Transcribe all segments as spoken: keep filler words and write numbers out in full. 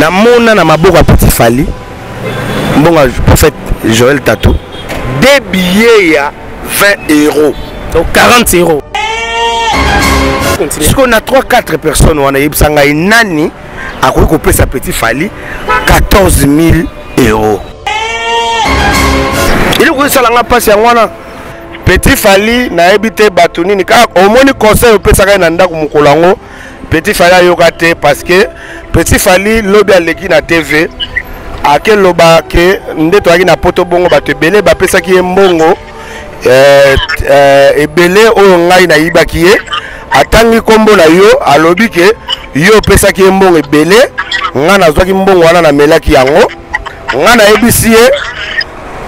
na mona na maboko ya petit Fally mbonga prophète Joel Tatu des billets à vingt euros donc quarante euros. Parce qu'on a trois quatre personnes où on a eu nani à couper sa petite Fally quatorze mille euros. Il y a ça l'a passé à moi. Petit Fally n'a habité Batouni car au moins le conseil au petit Nanda comme Kolango. Petit Fally a yogaté parce que petit Fally lobby à l'église à T V à quel lobby que n'a poto bongo batte belé bappe ça qui est bongo et belé au ngai na ibakié. Atangi kombo na yo alobi ke yo pesa ki mbongo ebele nga nazwa ki mbongo wana na melaki yango nga na ebisiye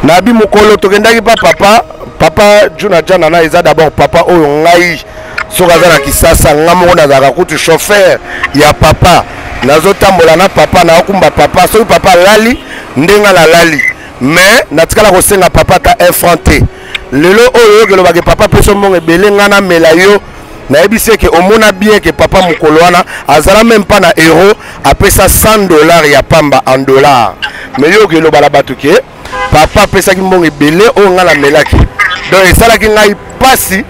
na bi mukolo tokendaki pa papa papa Djuna Djanana eza d'abord papa oyo ngai soka za na Kinshasa nga moko nazaka kutu chauffeur ya papa nazotambola na papa na okumba papa soki papa lali ndenga la lali mais natikala kosenga papa ta effronté lelo oyo ke lobaki papa peso mbongo ebele nga na melayo. Je sais que on bien que papa Mukoloana azala même pas na euro après ça cent dollars ya pamba en dollars mais yo que le balabatuke papa pesa ki mbongo belé on a la melaki donc et ça la ki ngai passi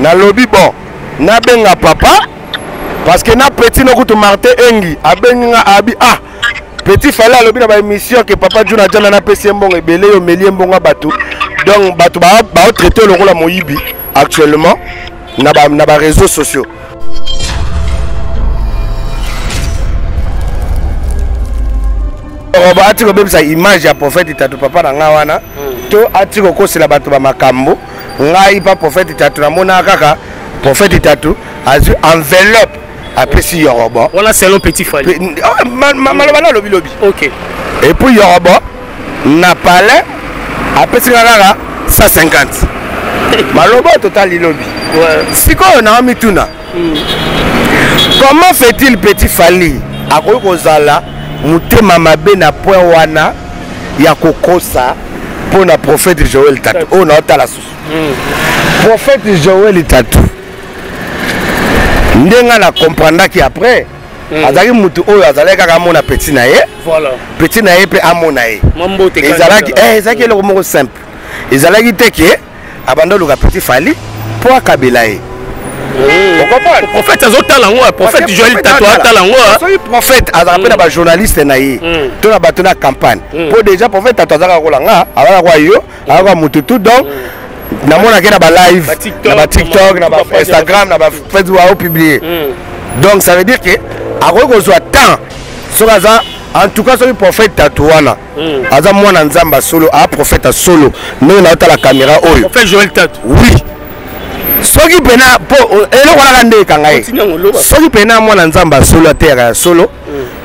na lobby bon na benga papa parce que na petit no kutu Martin Engi abenga abi ah petit Fally alobi na ba émission que papa Djuna Djana na pesa mbongo belé yo melie mbongo batu donc batu ba ba traiter le rôle à moyibi actuellement na ba na ba réseaux sociaux. On va attirer même sa image à prophète Tatu papa na nga wana. To attirer ko sila bato ba makambo. Ngai pa prophète Tatu na mona kaka prophète Tatu azu enveloppe après si Yorobo. Voilà c'est le petit Fally. Malobana lobi lobi. OK. Et puis Yorobo na parlé après si ngala cent cinquante. Malobo total lobi. Si quoi on a mis tout na? Comment fait-il petit Fally? A quoi cause là? Monte mama ben à point wana ya kokosa pour na prophète Joel Tatu. Oh na tala sous. Prophète Joel Tatu. Ndenga na comprendre qui après. Azali mutu oh azali kaka mona petit nae. Voilà. Petit nae pe amonae. Mambo te. Ezalaki eh ezaki le mot simple. Ezalaki teke abandon le petit Fally. Pour Kabelae. Le prophète a zoté l'angoua. Le prophète Joel Tatu a zoté l'angoua. Le prophète a zappé dans la journaliste naïe. Tout a battu la campagne. Pour déjà prophète a zappé dans l'angoua. Alors quoi yo? Alors quoi mututu donc? Namon a gagné dans la live, dans la TikTok, dans la Instagram, dans la Facebook a publié. Donc ça veut dire que alors qu'on soit tant sur la zone. En tout cas, sur le prophète Tatouana, moi n'anzamba solo, ah prophète solo. Nous on a la caméra oyo. Prophète Joel Tatu. Oui. Soki pena po elo wala ndé kangaye. Soki pena mwana nzamba solo terre solo,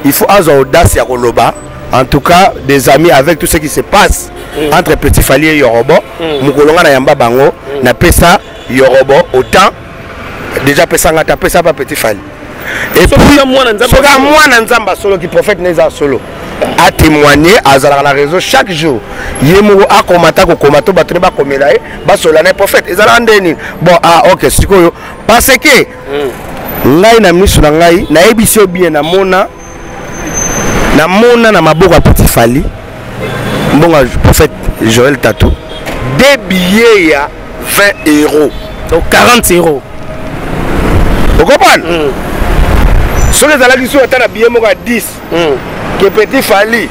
il faut avoir audace ya koloba. En tout cas, des amis avec tout ce qui se passe entre petit Fally et Yorobo, mukolonga na yamba bango, na pesa Yorobo autant déjà pesa ngata pesa pas petit Fally. Et puis soka mwana nzamba solo qui prophète neza solo. A témoigné à la réseau chaque jour. Yemo a komata ko komato batreba komelae ba solana prophète ezala ndeni. Bon ah OK sikoyo parce que ngai na misu na ngai na ebisio bien na mona na mona na maboko ya petit Fally mbonga prophète Joel Tatu des billets ya vingt euros donc quarante euros. Vous comprenez? Sur les alliés sur le billet à dix. Que petit Fally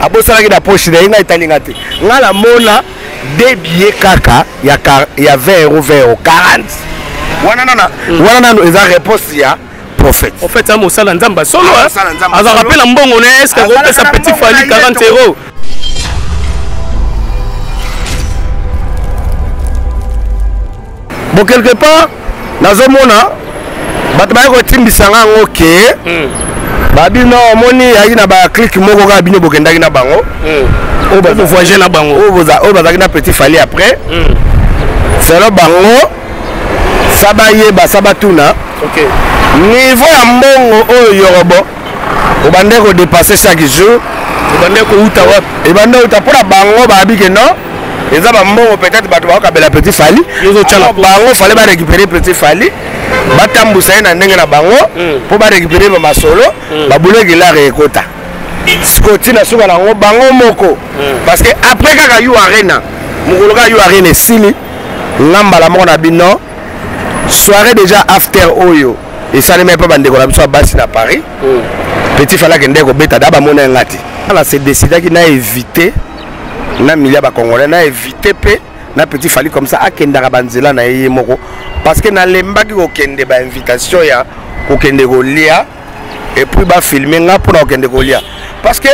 à Bossara qui d'approche de l'Ina Italingati. Là, la mona des billets caca, il y a vingt euros, vingt euros, quarante. Voilà, non, non, non, non, la réponse, il y a prophète. En fait, ça m'a salé en Zamba solo. Alors, rappelez la bonne honnête, est-ce que vous avez un petit Fally quarante euros? Bon, quelque part, dans ce moment-là, Batmaïko Tim Bissanga, ok. Babi non, moni ayi na ba click moko ka bino bokenda ki na bango. O ba voyager na bango. O boza o bazaki na petit Fally après. C'est là bango. Sabaye ba sabatuna. OK. Niveau ya mbongo o Yorobo. O bande ko dépasser chaque jour. O bande ko uta wa. E bande uta pour la bango ba bi ke non. Les abambongo peut-être ba to ba ka bela petit Fally. Yozo tchala bango fallait ba récupérer petit Fally. Batambusa na ndenge na bango pour ba récupérer ma solo ba boulé la récolta parce que après quand il y a eu arena, il y a eu arena ici, soirée déjà after oyo et ça ne met pas bandé soit basse à Paris. Petit fallait que ndeko beta daba mona ngati. Ala c'est décidé qu'il n'a évité na milia ba congolais na évité pe na petit fallait comme ça akenda ka banzela na yé moko parce que na lemba ki okende ba invitation ya okende ko lia et puis ba filmer nga pour okende ko lia parce que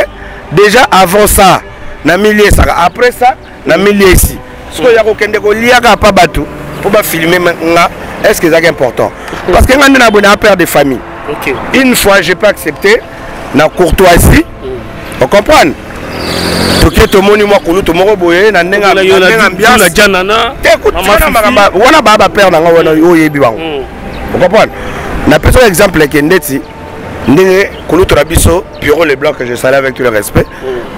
déjà avant ça na milia ça après ça na milia ici. Parce que ya okende ko lia ka pa batou pour ba filmer nga est-ce que c'est important parce que on a abonné à père de famille. Okay. Une fois, j'ai pas accepté la courtoisie. Vous comprenez? Parce que tout le monde est mort, tout le monde est mort, il y a une ambiance. Il y a une ambiance. Il y a père dans vous comprenez? La personne exemple qui est neti, n'est Koulou Trabisso, bureau le blanc que je salue avec tout le respect.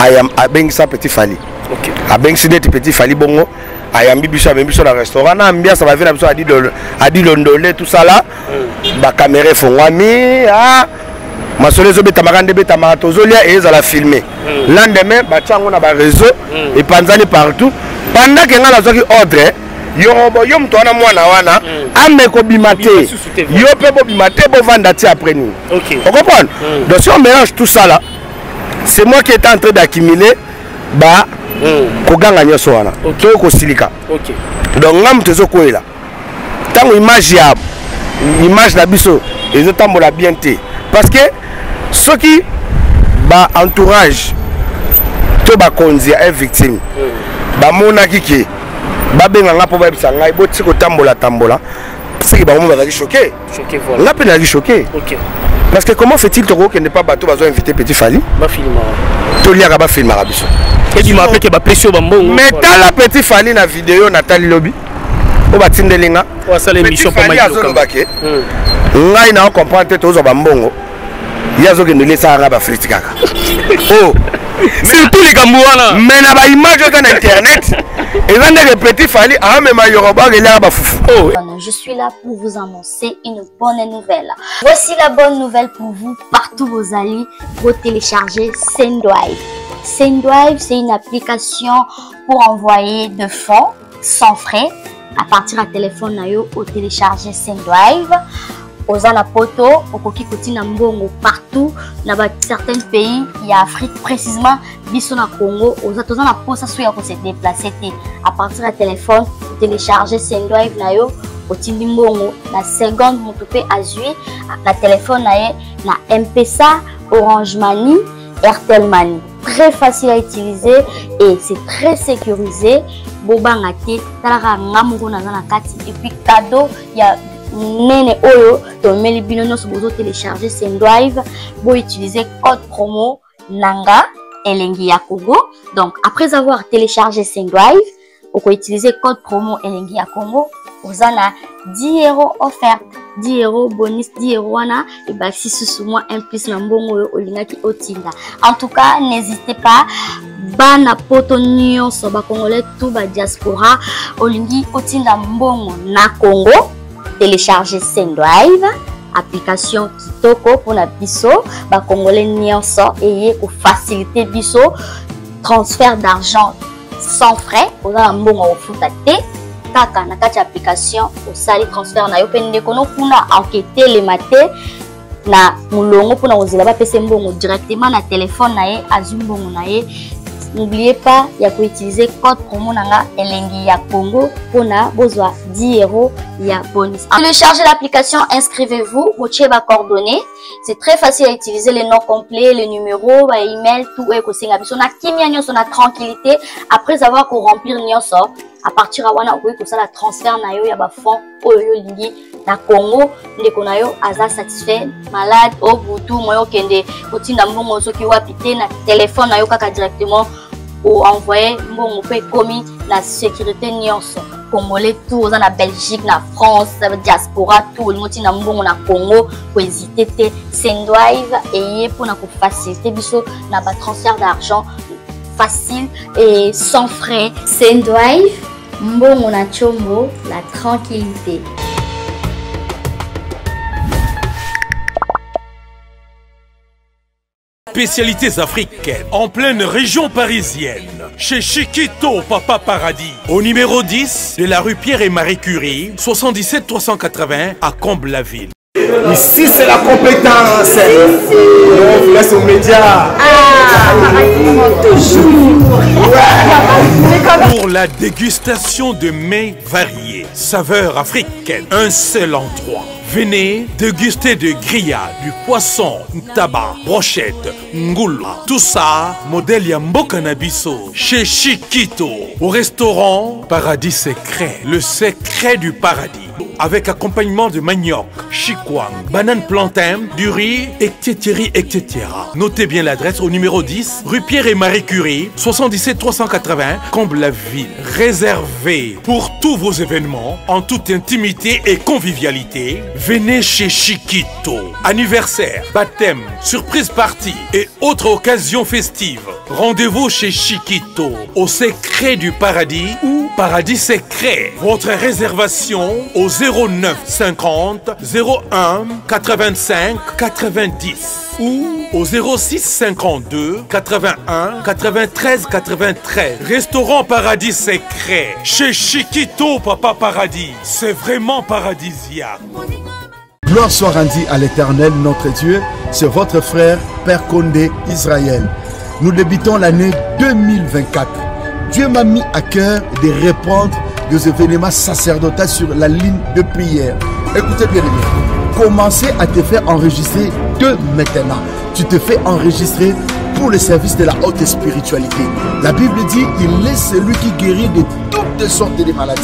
I am Abengsa Petit Fally. OK. Abengsa Petit Fally bongo. Il y a un restaurant, ambiance, ça va venir à Dilondolé, tout ça là. La caméra est fournie, ma soeur est et ils ont filmé. Lendemain, on a un réseau et panzani partout. Pendant que nous avons ordre, Yorobo, Yomto, Nawana, Ameko Bimate, Yope Bimate, Bovandati après nous. Vous comprenez? Donc si on mélange tout ça là, c'est moi qui étais en train d'accumuler. Koganga nyosoana, toko silika. Donc ngam tezoko ela. Tango image ya, image na biso, ezotambo la bienté. Parce que ceux qui ba entourage to ba konzi est victime. Ba mona kiki, ba benga nga po ba bisanga iboti ko tambola tambola. C'est que ba mona ba ki choqué. Choqué voilà. La pena ki choqué. OK. Parce que comment fait-il Togo qui n'est pas bateau va inviter Petit Fally? Ba filma. Tolia ka ba filma la biso. Et tu m'as fait que ma pression va mourir. Mais t'as la petite Fally na vidéo Nathalie Lobby. Au bâtiment de l'Enga. Au salé Michel Pamadi. Là il n'a pas compris que tous au bambongo. Il y a ceux qui ne laissent pas la frite kaka. Oh, surtout les Gambouana. Mais na ba image dans internet. Et là les petits Fally ah mais ma Yoroba il a ba foufou. Oh. Je suis là pour vous annoncer une bonne nouvelle. Voici la bonne nouvelle pour vous partout vos alliés. Vous téléchargez Sendwave. Sendwave, c'est une application pour envoyer de fonds sans frais à partir à téléphone nayo au télécharger Sendwave aux poto au kokikotina mbongo partout dans certains pays il y a Afrique précisément biso na Congo aux atoza na posa soya ko se déplacer à partir à téléphone télécharger Sendwave nayo au timbongo la seconde montopé azui la téléphone nayo na M P S A Orange Money Airtel Money. Très facile à utiliser et c'est très sécurisé. Bobangate, talara ngamungo na na kati et puis cadeau il y a nene oyo to meli binono so bozo télécharger Sendwave, bo utiliser code promo nanga Elengi Ya Congo. Donc après avoir téléchargé Sendwave, on peut utiliser code promo Elengi Ya Congo. Vous avez dix euros offerts, dix euros bonus, dix euros et bah si sous moi un plus n'ambongo olinga ki otinga. En tout cas, n'hésitez pas. Bana poto nyonso ba congolais tout ba diaspora olingi otinga mbongo na Congo. Téléchargez Sendwave, application kitoko pour la biso ba congolais nyonso et pour faciliter biso transfert d'argent sans frais. Vous avez mbongo au foot à thé. Kaka na kati application au sali transfert na yo pe ndeko no kuna enquêter le matin na mulongo pona ozela ba pese mbongo directement na téléphone na ye azumbongo na ye. N'oubliez pas ya ko utiliser code promo nanga Elengi Ya Congo pona bozwa dix euros ya bonus. Téléchargez l'application, inscrivez-vous, boche ba coordonnées. C'est très facile à utiliser les noms complets, les numéros, les emails, tout est ko senga biso na kimia nyo so na tranquillité après avoir ko remplir nyo so. À partir à wana oui pour ça la transfert na yo ya ba fond oyo lingi na Congo ndeko na yo aza satisfait malade au butu moyo kende otinda mbongo soki wapite na téléphone na yo kaka directement ou envoyer mbongo pe komi la sécurité nyonso congolais tout na Belgique na France diaspora tout le monde na mbongo na Congo ko hésiter te Sendwave et pour na ko faciliter biso na ba transfert d'argent facile et sans frais. Sendwave mbongo na chombo la tranquillité. spécialités africaines, en pleine région parisienne, chez Chiquito Papa Paradis, au numéro dix de la rue Pierre et Marie Curie, soixante-dix-sept trois cent quatre-vingts à Combs-la-Ville. Ici c'est la compétence. On vous laisse aux médias. Ah, toujours. Ouais. Pour la dégustation de mets variés, saveurs africaines, un seul endroit. Venez déguster de grillades, du poisson, tabac, brochette, ngoula. Tout ça, modèle ya mboka na biso, chez Chiquito, au restaurant Paradis Secret, le secret du paradis. Avec accompagnement de manioc, chikwang, banane plantain, du riz, et cetera et cetera. Notez bien l'adresse au numéro dix, rue Pierre et Marie Curie, soixante-dix-sept trois cent quatre-vingts, Combs-la-Ville. Réservé pour tous vos événements, en toute intimité et convivialité, venez chez Chiquito. Anniversaire, baptême, surprise party et autres occasions festives. Rendez-vous chez Chiquito, au secret du paradis ou Paradis Secret. Votre réservation au zéro neuf cinquante zéro un quatre-vingt-cinq quatre-vingt-dix ou au zéro six cinquante-deux quatre-vingt-un quatre-vingt-treize quatre-vingt-treize. Restaurant Paradis Secret, chez Chiquito Papa Paradis. C'est vraiment paradisiaque. Gloire soit rendue à l'Éternel notre Dieu, c'est votre frère Père Condé Israël. Nous débutons l'année deux mille vingt-quatre. Dieu m'a mis à cœur de répondre des événements sacerdotaux sur la ligne de prière. Écoutez bien, commencez à te faire enregistrer de maintenant. Tu te fais enregistrer pour le service de la haute spiritualité. La Bible dit, il est celui qui guérit de toutes sortes de maladies.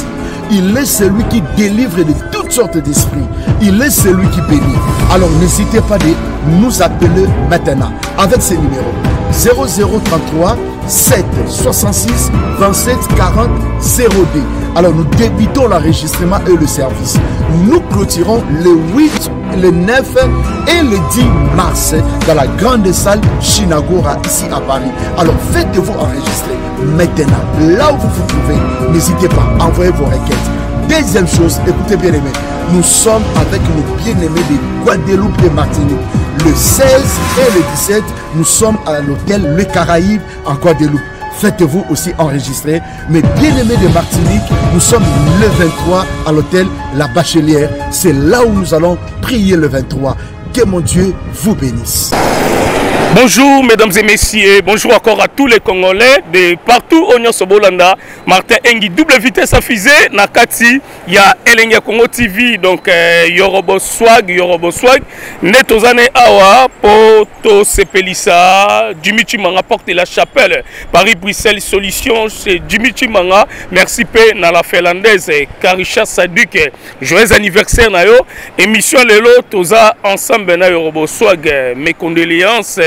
Il est celui qui délivre de toutes sortes d'esprits. Il est celui qui bénit. Alors n'hésitez pas de nous appeler maintenant avec ces numéros. zéro zéro trente-trois sept soixante-six vingt-sept quarante zéro deux. Alors nous débutons l'enregistrement et le service. Nous clôturons le huit, le neuf et le dix mars dans la grande salle Shinagora ici à Paris. Alors faites-vous enregistrer maintenant, là où vous vous trouvez. N'hésitez pas, envoyez vos requêtes. Deuxième chose, écoutez bien aimés, nous sommes avec nos bien-aimés de Guadeloupe et Martinique. Le seize et le dix-sept, nous sommes à l'hôtel Le Caraïbe en Guadeloupe. Faites-vous aussi enregistrer. Mes bien-aimés de Martinique, nous sommes le vingt-trois à l'hôtel La Bachelière. C'est là où nous allons prier le vingt-trois. Que mon Dieu vous bénisse. Bonjour mesdames et messieurs, bonjour encore à tous les Congolais de partout au Nyosobolanda. Martin Engi, double vitesse à fusée, Nakati, il y a Elengi Ya Congo T V, donc euh, Yorobo Swag, Yorobo Swag, Netozane Awa, Poto Sepelissa, Dimitri Manga, Porte la Chapelle, Paris-Bruxelles Solution, c'est Dimitri Manga, merci P, na la Finlandaise, Karisha Saduke, joyeux anniversaire Nayo, émission Lelo, Toza, ensemble na Yorobo Swag, mes condoléances.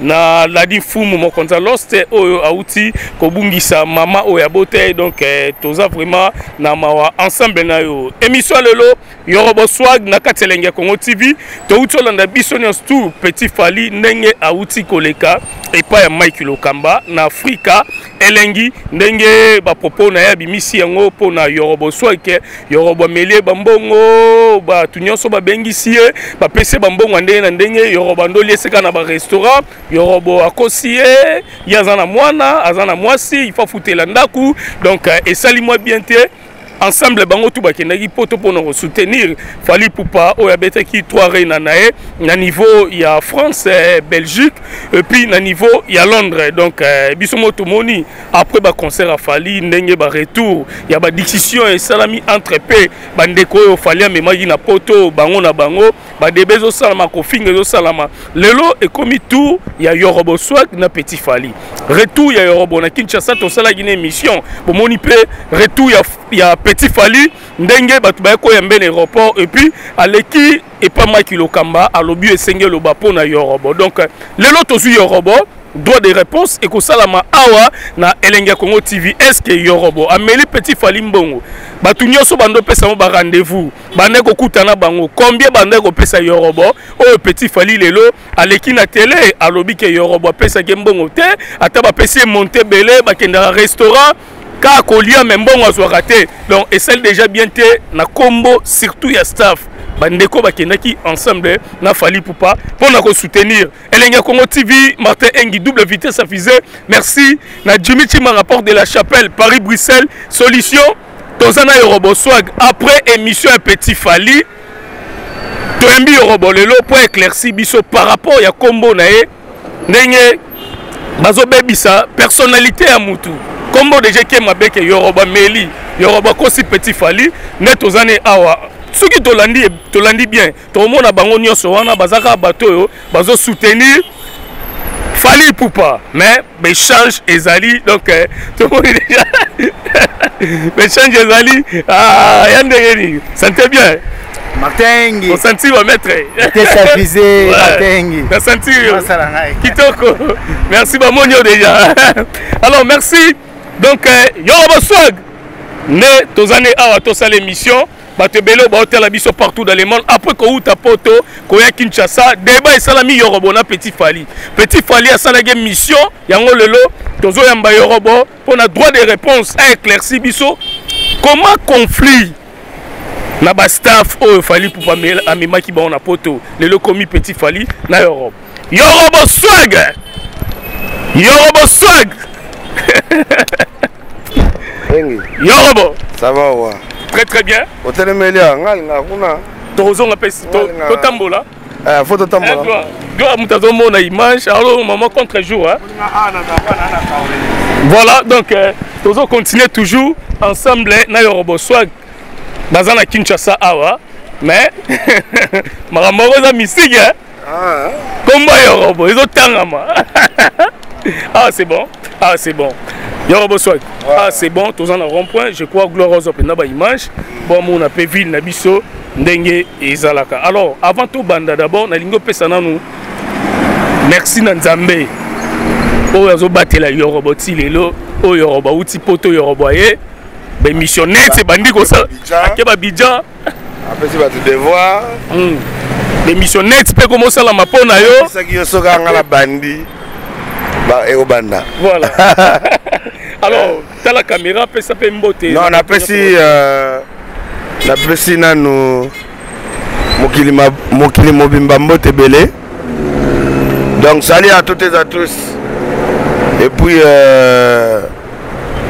Na ladi fumu mon konta lost oyo auti kobungisa mama oya bote donc toza vraiment na mawa ensemble na yo émission lelo Yorobo Swag na Elengi Ya Congo T V to utolanda biso nyonso petit Fally ndenge auti koleka et pas ya Mike Lokamba na Afrika elengi ndenge ba propos na ya bimisi yango po na Yorobo Swag ke Yorobo melie bambongo ba tunyonso ba bengisie ba pese bambongo ndenge ndenge Yorobo ndoli eseka na ba resto Yorobo Akosie, Yazana Mwana, Azana Mwasi, il faut foutre l'andaku. Donc, et salimoi bien te. Ensemble, bango tout bakendaki poto pona ko soutenir Fally Ipupa oya betaki trois reina nae na niveau ya France, Belgique et puis na niveau ya Londres. Donc biso moto moni après ba concert à Fally ndenge ba retour ya ba discussion et salami entre pe bandeko yo Fally amemaki na poto bango na bango ba debezo salama ko finga zo salama. Lelo ekomi tour ya Yorobo Swag na petit Fally. Retour ya Yorobo na Kinshasa to sala gine mission. Bo moni pe retour ya ya Petit Fally, Ndenge, Batubayako Yembe l'aéroport, et puis Aleki et pas Mike Lokamba, Alobu et Senge Lobapo na Yorobo. Donc, les lotos sur Yorobo, droit de réponse, et que Salama Awa na Elengi Ya Congo T V, est-ce que Yorobo, Amélie Petit Fally Mbongo, Batunyoso Bando Pesamo ba rendez-vous, Bandeko Koutana Bango, combien Bandeko Pesa Yorobo, oh Petit Fally Lelo, Aleki na télé, Alobi ke Yorobo, Pesa Gembongo te, Ataba Pesé Monte Bele, Bakenda restaurant, car Kolia même bon à raté. Donc et celle déjà bien té na combo surtout ya staff bandeko bakendaki ensemble na Fally Ipupa pour nous soutenir. Elengi Ya Congo T V, Martin Engi, double vitesse à fusée. Merci. Na Dimitri Manga rapport de la Chapelle, Paris Bruxelles, Solution. Tozana Yorobo Swag après émission un petit Fally. Toembi Yorobo lelo pour éclaircir biso par rapport ya combo nae. Nenge bazo bebisa personnalité à mutu. Combo de Jeké Mabeke Yoroba Meli, Yoroba Kosi Petit Fally, net aux années Awa. Ceux qui te l'ont dit bien, tout le monde a bangonio sur un bazaka bateau, bazo soutenir Fally Ipupa. Mais échange Ezali, donc tout le monde est déjà. Échange Ezali, ah, Yandere, sentez bien. Martin, on sentit va mettre. T'es savisé, Martin. T'as senti. Kitoko. Merci, Bamonio déjà. Alors, merci. Donc, Yorobo Swag. Né, tous années à tous à l'émission. Batebelo, Bahotel, Abisso partout dans le monde. Après, Kohou, Tapoto, Koya Kinshasa. Débat et Salami Yorobo, na Petit Fally. Petit Fally à Salagé Mission. Yango Lelo, Tozo Yamba Yorobo. On a droit de réponse à éclaircir Bisso. Comment conflit na ba staff oh Fally Ipupa amema ki ba on a poto le le commis petit Fally na Europe Yorobo Swag Yorobo Swag Yorobo ça va wa très très bien hôtel Melia ngal na kuna tozo nga pesi to tambola eh faut to tambola doa mutazo mona image alors maman contre jour hein voilà donc tozo continuer toujours ensemble na Yorobo Swag. Bazana Kinshasa awa, mais Maramoza Missig, combat Yorobo, ils ont tangama. Ah c'est bon, ah c'est bon. Yorobo Swag. Ah c'est bon, tous en rond-point, je crois glorieuse au Penaba image. Bon mon appel ville Nabiso, Ndenge et Zalaka. Alors avant tout banda d'abord, Nalingo pesana nous. Merci Nanzambe. Oh yazo batela Yorobo tilelo, oh Yorobo uti poto Yoroboye. Ben missionnaire, c'est bandit comme ça. À Abidjan. Après, tu vas te devoir. Ben missionnaire, tu peux commencer la mapona yo. C'est ça qui est sur la bandit. Bah, et au banda. Voilà. Alors, t'as la caméra, peut ça peut m'boter. Non, on apprécie. On apprécie nanu. Mokilima, mokilima bimbambo tebele. Donc, salut à toutes et à tous. Et puis. Euh,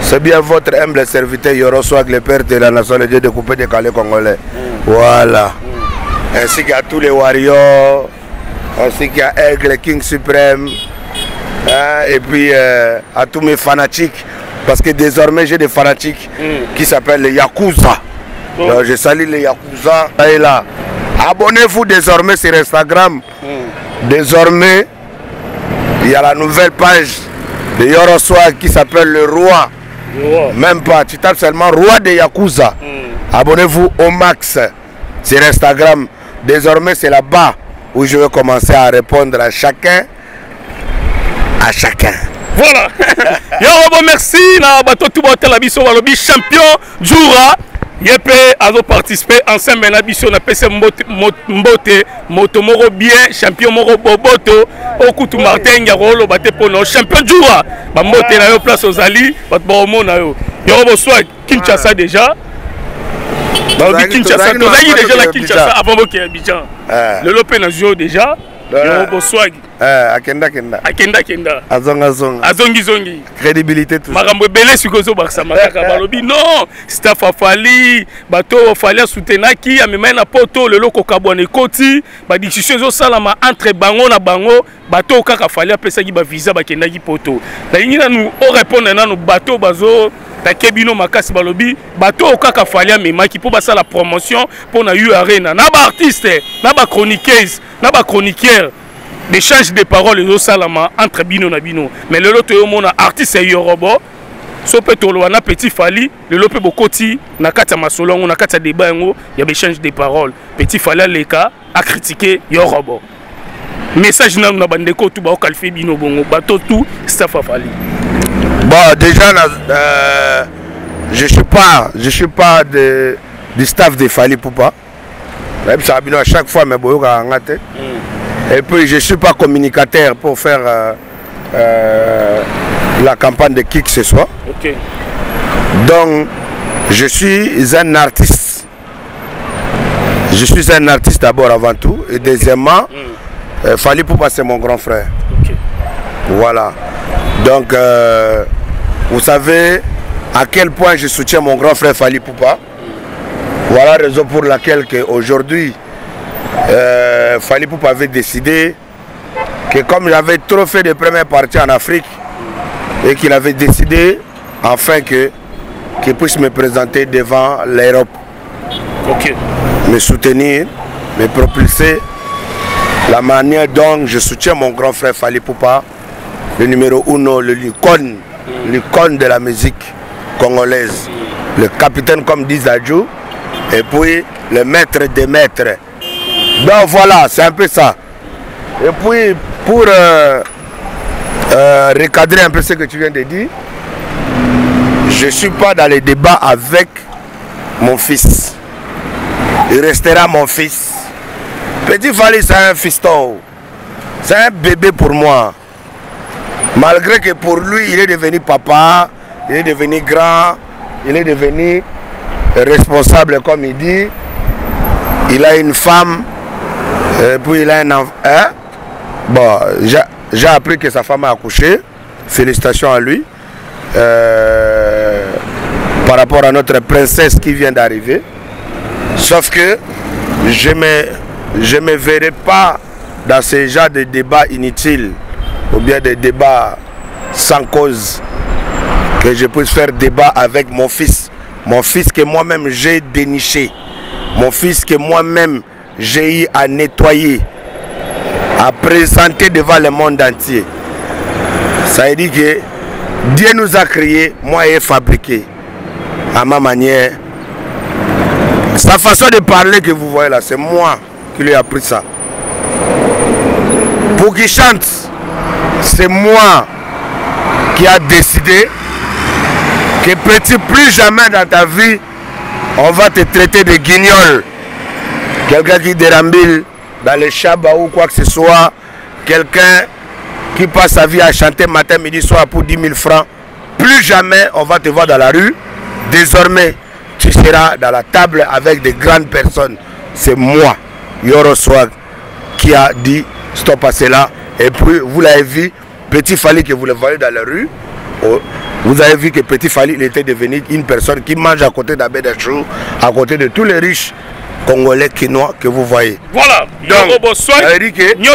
C'est bien votre humble serviteur Yorobo Swag, le père de la nation, le dieu découpé des calais congolais. Mm. Voilà. Mm. Ainsi qu'à tous les warriors, ainsi qu'à Aigle, King Suprême, hein, et puis euh, à tous mes fanatiques, parce que désormais j'ai des fanatiques mm. qui s'appellent les Yakuza. Mm. Donc, je salue les Yakuza. Et là, abonnez-vous désormais sur Instagram. Mm. Désormais, il y a la nouvelle page de Yorobo Swag qui s'appelle le Roi. Même pas, tu tapes seulement Roi de Yakuza. Mm. Abonnez-vous au max sur Instagram. Désormais, c'est là-bas où je vais commencer à répondre à chacun. À chacun. Voilà. Yorobo, merci. Na bato tout bato la biso walobi champion Djoura. Yepé a participé ensemble à la biso na P C Mbote Moto Moro bien champion Moro Boboto Okutu Martin Yarolo Bate Pono champion Djoura ba moté na yo place aux ali bat ba mo na yo Yorobo Swag Kinshasa déjà ba di Kinshasa to zayi déjà la Kinshasa avant mo ke Abidjan le lopé na jo déjà Yorobo Swag akenda kenda akenda kenda azonga zonga azongi zongi crédibilité tout makambo belé sikozo baksa makaka balobi non staff afali bato afali soutenaki amema na poto le loko kabwane koti ba discussion zo salama entre bango na bango bato kaka afali apesa ki ba visa bakendaki poto na yina nous o répondre na no bato bazo takebino makasi balobi bato kaka afali amemaki po basa la promotion po na U arena na ba artiste na ba chroniqueuse na ba chroniqueur. L'échange de paroles et salama entre bino na bino. Mais le lot au monde artiste et Yorobo, sope toloana Petit Fally, le lopé bokoti, nakata masolongo, nakata débat ngo, y a échange de paroles. Petit Fally leka a critiqué Yorobo. Message na na bandeko tout ba kalfe bino bongo, bato tout staff Fally. Bon déjà na, euh, je suis pas, je suis pas de du staff de Fally Ipupa. Même ça bino à chaque fois mais boyo ka ngate. Et puis je ne suis pas communicateur pour faire euh, euh, la campagne de qui que ce soit. Okay. Donc je suis un artiste. Je suis un artiste d'abord avant tout, et deuxièmement, mmh. euh, Fally Ipupa c'est mon grand frère. Okay. Voilà. Donc, euh, vous savez à quel point je soutiens mon grand frère Fally Ipupa. Voilà la raison pour laquelle aujourd'hui, euh, Fally Ipupa avait décidé que comme j'avais trop fait de premières parties en Afrique, et qu'il avait décidé enfin que qu'il puisse me présenter devant l'Europe. Okay. Me soutenir, me propulser. La manière dont je soutiens mon grand frère Fally Ipupa, le numéro uno, le l'icône, l'icône de la musique congolaise, le capitaine comme dit Zadjou, et puis le maître des maîtres. Donc voilà, c'est un peu ça. Et puis pour euh, euh, recadrer un peu ce que tu viens de dire, je ne suis pas dans les débats avec mon fils. Il restera mon fils. Petit Fally, c'est un fiston. C'est un bébé pour moi. Malgré que pour lui, il est devenu papa, il est devenu grand, il est devenu responsable, comme il dit. Il a une femme, et puis il a un enfant. Hein? Bon, j'ai appris que sa femme a accouché. Félicitations à lui. Euh, par rapport à notre princesse qui vient d'arriver. Sauf que je me, je me verrai pas dans ce genre de débats inutiles ou bien des débats sans cause, que je puisse faire débat avec mon fils, mon fils que moi-même j'ai déniché, mon fils que moi-même j'ai eu à nettoyer, à présenter devant le monde entier. Ça veut dire que Dieu nous a créés, moi et fabriqué à ma manière. Sa façon de parler que vous voyez là, c'est moi qui lui ai appris ça. Pour qu'il chante, c'est moi qui a décidé que petit, plus jamais dans ta vie, on va te traiter de guignol. Quelqu'un qui dérambile dans les chabas ou quoi que ce soit, quelqu'un qui passe sa vie à chanter matin, midi, soir pour dix mille francs, plus jamais on va te voir dans la rue. Désormais, tu seras dans la table avec des grandes personnes. C'est moi, Yorobo Swag, qui a dit stop à cela. Et puis, vous l'avez vu, Petit Fally, que vous le voyez dans la rue, vous avez vu que Petit Fally, il était devenu une personne qui mange à côté d'Abedachou, à côté de tous les riches congolais, quinois que vous voyez. Voilà, Yorobo Swag, il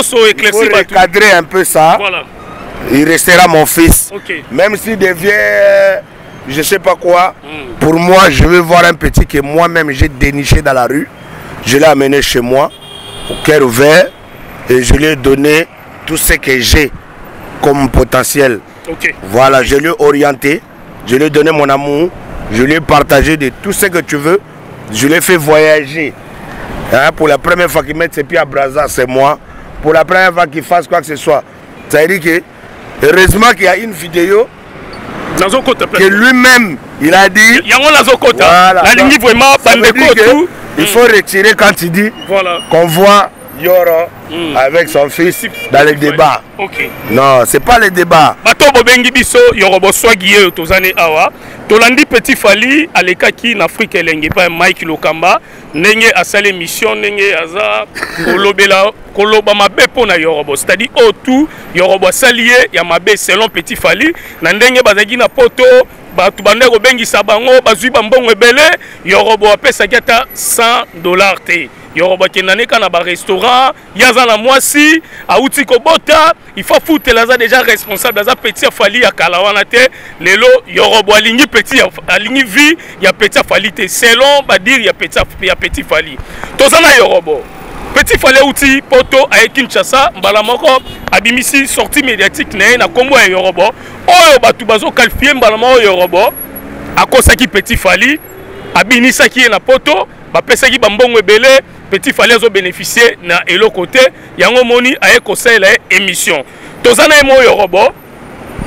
faut recadrer un peu ça. Voilà. Il restera mon fils. Okay. Même s'il devient... je sais pas quoi, mm. pour moi je vais voir un petit que moi-même j'ai déniché dans la rue, je l'ai amené chez moi, au cœur ouvert, et je lui ai donné tout ce que j'ai comme potentiel. Okay. Voilà, je lui ai orienté, je lui ai donné mon amour, je lui ai partagé de tout ce que tu veux, je lui ai fait voyager. Hein, pour la première fois qu'il mette ses pieds à Brazza, c'est moi. Pour la première fois qu'il fasse quoi que ce soit. Ça veut dire que, heureusement qu'il y a une vidéo que lui-même, il a dit... Voilà, donc, il faut retirer quand il dit voilà. qu'on voit Yoro mm. avec son fils dans les débats. Okay. Non, c'est pas les débats. Tolandi Petit Fally aleka ki na Afrique elenge pa Mike Lokamba nenge asale mission nenge aza kolobela koloba mabe pona Yorobo, c'est-à-dire au tout Yorobo salier ya mabe selon Petit Fally na ndenge bazagi na poto batu bande ko bengi sabango bazui bambongo ebele Yorobo apesa kata cent dollars te Yorobo kenane kana ba restaurant yaza na mwasi auti ko bota il faut foutre laza déjà responsable laza Petit Fally ya kalawana te lelo Yorobo alingi Petit alingi vie ya Petit Fally te selon ba dire ya Petit ya Petit Fally tozana Yorobo Petit Fally outi poto a Kinshasa Mbalamoko abimisi sortie médiatique na na kombo ya Yorobo oyo batu bazo qualifier Mbalamoko Yorobo akosaki Petit Fally abinisaki na poto ba pesaki bambongo ebele Petit Fally azo bénéficier na elo côté yango moni a ekosai la émission tozana emo Yorobo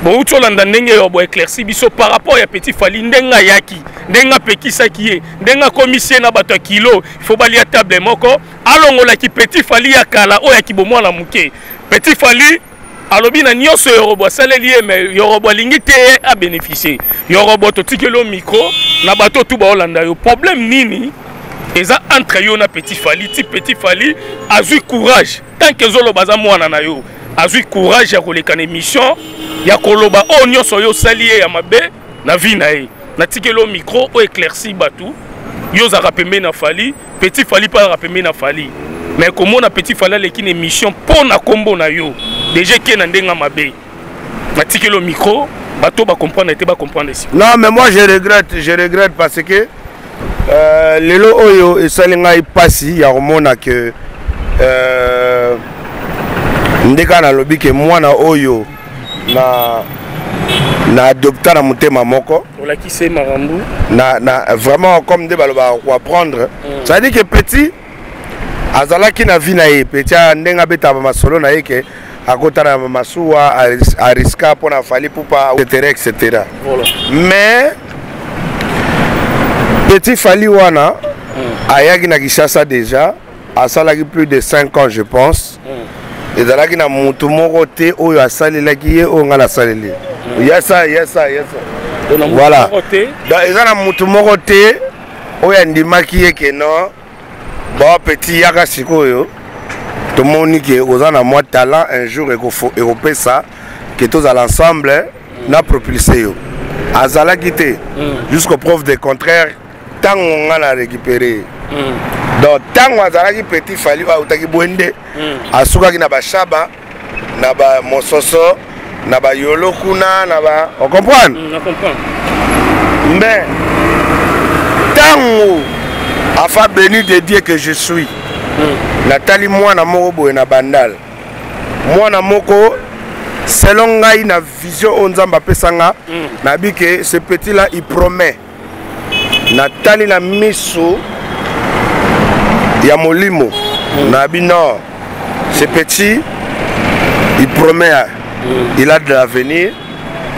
bon utolanda ndenge Yorobo éclairci biso par rapport ya Petit Fally ndenga yaki ndenga pekisaki ndenga commissaire na bato kilo il faut balia table moko alongola ki Petit Fally ya kala o ya kibomo na muke Petit Fally alobi na nyoso Yorobo salelié mais Yorobo lingi te a bénéficier Yorobo totikelo micro na bato tout ba olanda yo problème nini Et ça, entre yon petit Fally, petit Fally, a eu courage. Tant que Zolo Bazamou Ananayo, a eu courage à rouler une émission, il y a Koloba, oh, nous sommes saliés à ma baie, na vinae. Na tike lo micro, o éclairci batou, yo za rapemé na Fally, petit Fally pas rapemé na Fally. Mais comme on a petit Fally, il y a une émission pour na combo na yo. Déjà, qui est en denga ma baie. Na tike lo micro, batou va comprendre, et va comprendre ici. Non, mais moi je regrette, je regrette parce que. Euh, les lots oyo et salinga y passe, il y a un que euh, ndekana lobi que moi na oyo na na adopté na monté mamoko. Ola qui c'est marambu? Na na vraiment comme des baloba ou apprendre. Ça veut dire que petit azala qui na vie na y petit a ndenga beta ma solo na y que à côté na ma soua à risquer pour na Fally Ipupa et cetera et cetera. Voilà. Mais Petit Fally Wana, mm. à Kinshasa déjà, à Salagi plus de cinq ans je pense. Mm. Et dans la Guinée, Moutoumoroté, où il y a Salé, où on a la Salé. Il y a ça, il y a ça, il y a ça. Voilà. Et dans la Moutoumoroté, où il y a des maquillés qui sont là, petit Yaga Sikoyo, tout le monde qui a moins de talent, un jour, il faut faire ça, que tous à l'ensemble, n'a propulsé. À Salagi, jusqu'au preuve du contraire. Tant on a récupéré. Mm. Donc, tant on a petit Fally, on a récupéré. À Souga, on a Chaba, on a Mososo, on a Yolokuna, on a. On comprend? Mm, on comprend. Mais, tant on a fait béni de Dieu que je suis, Nathalie, moi, na Morobo et na Bandal. Moi, na Moko, selon la vision, on a Pesanga, on a dit que ce petit-là, il promet. Nathalie la miso Yamolimo Nabi Nord. C'est petit, il promet, il a de l'avenir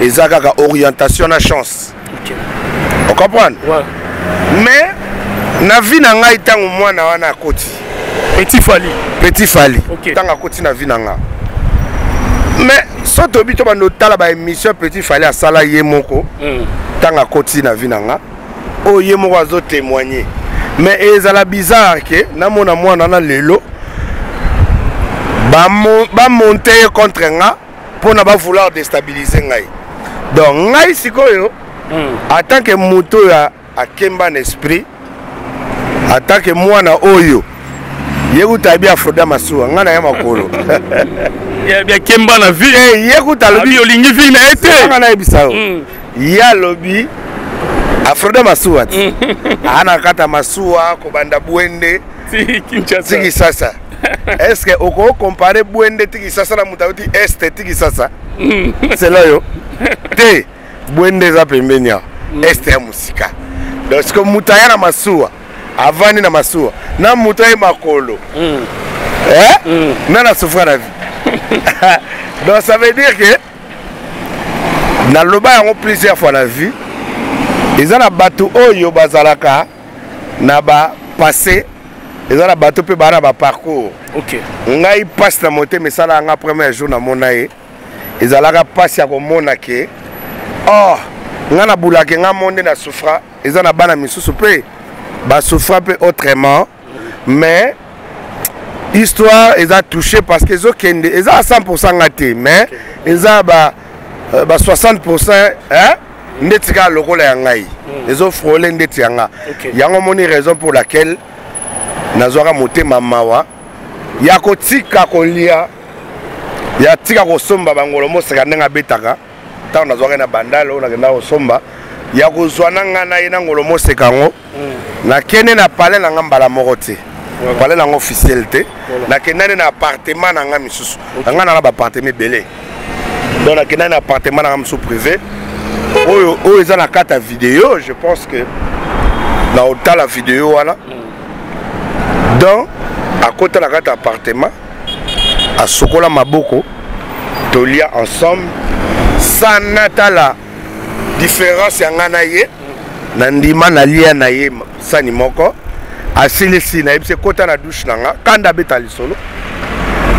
et il a orientation à chance. On comprend? Mais la vie n'a pas été à côté. Petit Fally. Petit Fally. Tant à côté la vie n'a pas. Mais si tu as une émission Petit Fally à Sala Yemoko, tant à côté la vie n'a pas. Oh, yé moi zo témoigner. Mais ils ont la bizarre que na mona mwana na lelo ba ba monter contre nga pour na ba vouloir déstabiliser ngai. Donc ngai sikoyo en tant que moto ya akemba n'esprit en tant que mwana oyo yekuta bia froda masuwa nga na ya makolo. Ya bia kemba na vie eh yekuta lobi olingi vie na ete. Nga na bisao. Ya lobi Afroda Masua. Ana kata Masua kobanda Bwende ti Kinshasa. Kinshasa. Est-ce que oko comparer Bwende ti Kinshasa na mutauti Est ti Kinshasa? C'est là yo. Té Bwende za pembenia. Est ya musika. Donc ce que mutaya na Masua, avani na Masua, na mutaye makolo. Eh? Na na souffrir la vie. Donc ça veut dire que na loba on plusieurs fois la vie. Ils ont un bateau au Bazalaka, Naba passé, ils ont un bateau peu baraba parcours. Ok. On a eu passe la montée, mais ça là, on a premier jour dans mon aïe. Ils ont passé à Monaké. Oh, on a boulaké, on a monté la souffra. Ils ont un bain à Missousoupé. Bah, souffra peu autrement. Mais, histoire, ils ont touché parce qu'ils ont cent pour cent gâté. Mais, ils ont soixante pour cent. Hein? Netika lokola yangai les autres frôlent netianga yango moni raison pour laquelle nazwaka motema mawa ya kotika kolia ya tika kosomba bangolo mosaka ndanga betaka ta nazwaka na bandalo na kenda kosomba ya kozwana ngana ina ngolo mosaka ngo na kene na parler na ngambala morote parler na officialité na kene na appartement na ngami susu ngana na ba appartement belé donc na kene na appartement na ngami privé. Oh, oh, ils ont la carte vidéo, je pense que là où t'as la vidéo, voilà. Donc, à côté de la carte appartement, à Sokola Maboko, Tolia ensemble, ça n'a pas la différence, il y a un anaïe, Nandima Nali Anaïe, Sanimoko, à Silesi, c'est côté de la douche, quand d'habite à l'isolo,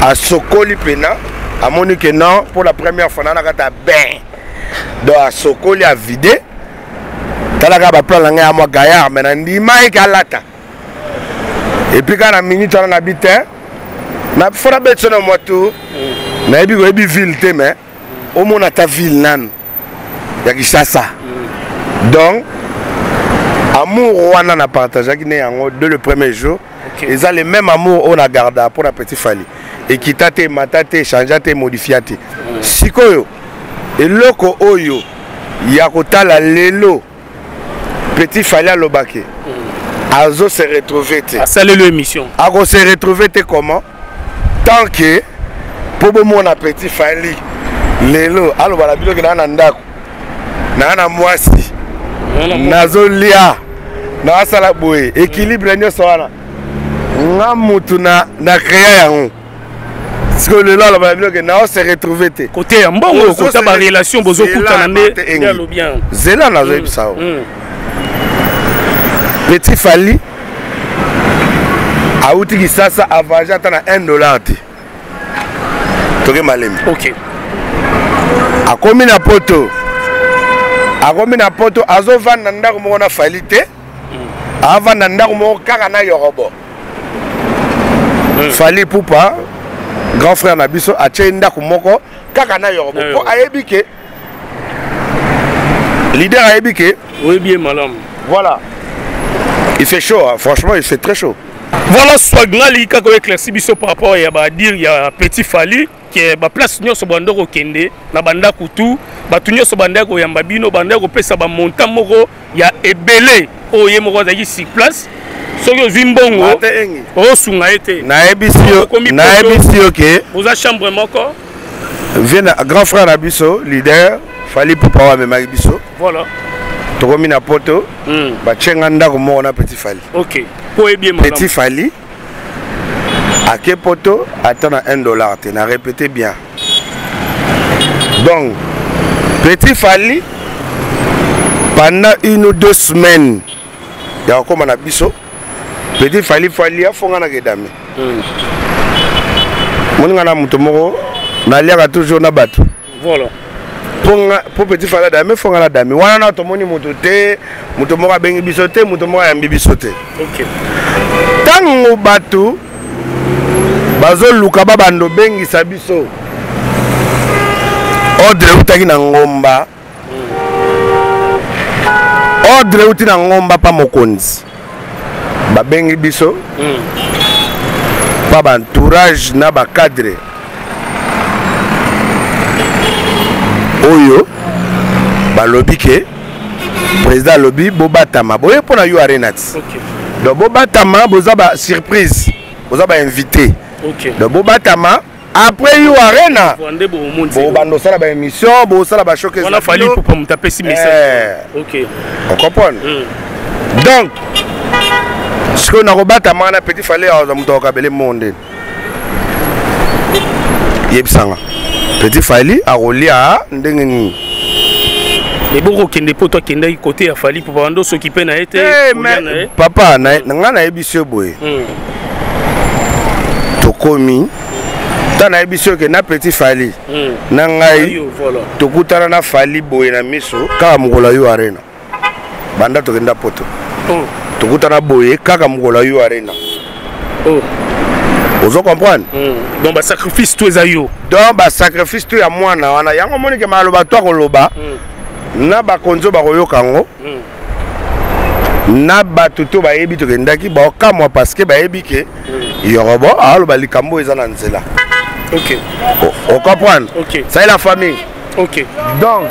à Sokoli Pena, à Monique, non, pour la première fois, on a la carte ben. Donc, à Sokoli a vidé. T'as la gamme à plan, la gamme à moi, gaillard, mais on dit, maïka lata. Et puis quand la minute on habite, na fora bête na moto, na ebi ebi ville te mais au moins ta ville nan. Ya Kinshasa. Donc amour on a partagé qui n'est de le premier jour. Okay. Ils ont les mêmes amours on a gardé pour la petite Fally. Et qui t'a été maté, changé, modifié. Si koyo et loko oyo yakota la lelo petit Fally à l'obake. Azo se retrouver. Salut l'émission. Azo se retrouver comment? Tant que pour mon petit Fally, lelo alo bala bilo que na na ndako. Na na mwasi. Na zo lia. Na sala boy équilibre nyoso wana. Nga mutu na na créer yango. Parce que le lolo bala bilo que na se retrouver te. Côté mbongo côté ba relation bozo kutana me dialo bien. Zela na zo ibsao. Petit Fally a outil qui ça ça avantage à un dollar. Toké malem. OK. A combien na poto? A combien na poto azo vendre ndako mo na Fally te? A vendre ndako mo kaka na Yorobo. Fally Ipupa grand frère na biso a tie ndako moko kaka na Yorobo. Ko ayebike. Leader ayebike. Oui bien madame. Voilà. Il fait chaud, hein. Franchement, il fait très chaud. Voilà ce que je veux éclaircir par rapport à dire y a petit Fally qui est la place de Bandoro Kende, la Banda Koutou, la Bandako Yambabino, la Bandako Pesa, la Montamoro, il y a Ebele, il y a six places. Si vous avez bongo, vous avez été. Vous avez chambre encore. Grand frère Abisso, leader, Fally pour pouvoir me marier. Voilà. Tomina poto, ba chenganda ko mona petit Fally. OK. Pour bien madame. Petit Fally à quel poto attend à un dollar, tu as répété bien. Donc petit Fally pendant une ou deux semaines ya comme na biso petit Fally Fally a fonga na gedame. Moninga na mutu moko na liaka toujours na bato. Voilà. Pour petit Fally dame fonga la dame wana to moni motote moto moko bengi bisote moto moko ya mbibi sote. OK. Tango batu bazo luka ba bando bengi sa biso ordre utaki na ngomba ordre uti na ngomba pa mokonzi ba bengi biso pa ba entourage na ba cadre Oyo, bah lobby que président lobby Boba Tama. Boye pour na yo arenats. Donc Boba Tama, boza ba surprise, boza ba invité. Donc Boba Tama après yo arena. Boba no sala ba émission, boba sala ba showcase. On a fallu pour pas me taper si message. OK. On comprend. Donc ce qu'on a Boba Tama na petit Fally on muto kabele monde. Yebsanga. Petit Fally a relié à Ndengeni. Les bourreaux qui ne potent qui n'aient côté à Fally pour vendre ce qui peine à être. Papa, n'a pas ébissé boy. Tokomi, t'as n'a ébissé que n'a petit Fally. N'a eu Tokouta n'a Fally boy n'a miso car Mongola yo arena. Banda tokenda poto. Tokouta n'a boy car Mongola yo arena. Vous comprenez? Mm. Donc, bah, sacrifice tout à yo. Donc, bah, sacrifice tout à moi. Na wana yango moni ke malobatoire oloba. Na ba konzo ba koyo kango. Na ba tuto ba yebi to kendaki ba okamwa parce que ba yebi ke Yorobo aloba likambo eza na nzela. OK. Vous comprenez? OK. Ça est la famille. OK. Donc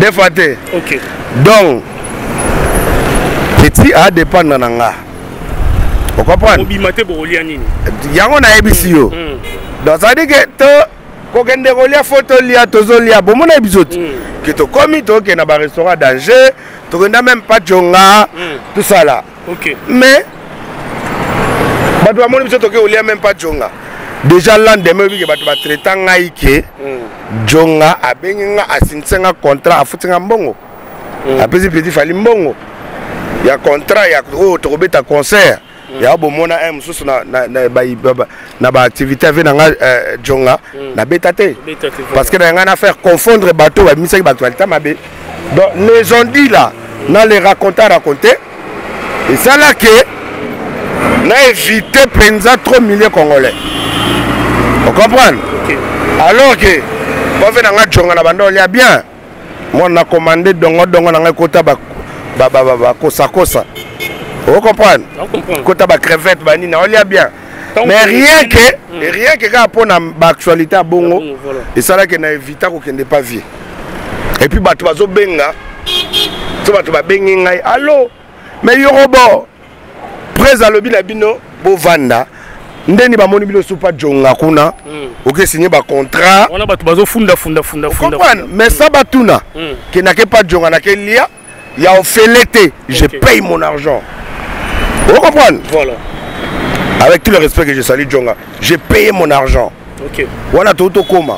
des fois te. OK. Donc petit a dépendre na nga. Vous comprenez? Il y a un abissio. Donc, ça veut dire que quand on a des photos, on a des photos, que tu commis, tu as un restaurant d'Angers, tu n'as même pas de Djonga, tout ça là. Mais, tu n'as même pas de Djonga. Déjà, l'an demain, tu vas traiter un aïké, Djonga, tu as un contrat, tu as un bon. Après, il fallait un bon. Il y a un contrat, il y a un concert. Il y a beaucoup de choses dans l'activité avec Djonga, na bétaté. Parce que nous avons affaire confondre les bateaux avec les bateaux. Donc les gens disent là, dans les racontes à raconter, et ça là que n'a évité penza trois millions Congolais. Vous comprenez? Okay. Alors que, quand on a Djonga na bando, il y a bien. Moi, on a commandé Dongo Dongo na kota ba ba ba ba kosa kosa. Vous comprenez? Kota ba crevette bani na, il y a bien. Mais rien que, rien que quand on a l'actualité à Bongo, et ça là qu'on a évité qu'on n'ait pas vu. Et puis bah tu vas au Benga, tu vas tu vas Benga. Allô, mais Yorobo, près à l'objet d'abino, Bovanda, ndeni ba moni bilo super Djonga kuna, ok signé ba contrat. On a bah tu vas au funda funda funda funda. Comprends? Mais ça bah tout na, qui n'a que pas Djonga, n'a que lia, il a fait l'été, je paye mon argent. Vous comprenez? Voilà. Avec tout le respect que je salue Djonga, j'ai payé mon argent. Ok. Voilà tout au coma.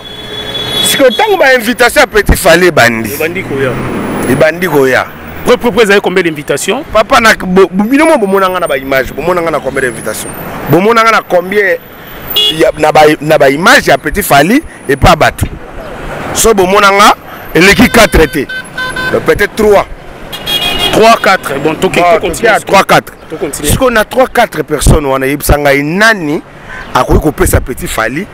Si que tant que ma invitation à Petit Fally Bandi. Les bandits Koya. Les bandits Koya. Vous avez combien d'invitations? Papa n'a pas d'image. Vous avez combien d'invitations? Vous avez combien d'images à Petit Fally et pas à Batou? Sauf que vous avez l'équipe quatre traités. Peut-être trois. trois quatre. Bon, tout trois quatre. Si on a trois quatre personnes, on a eu nani à couper sa Petit Fally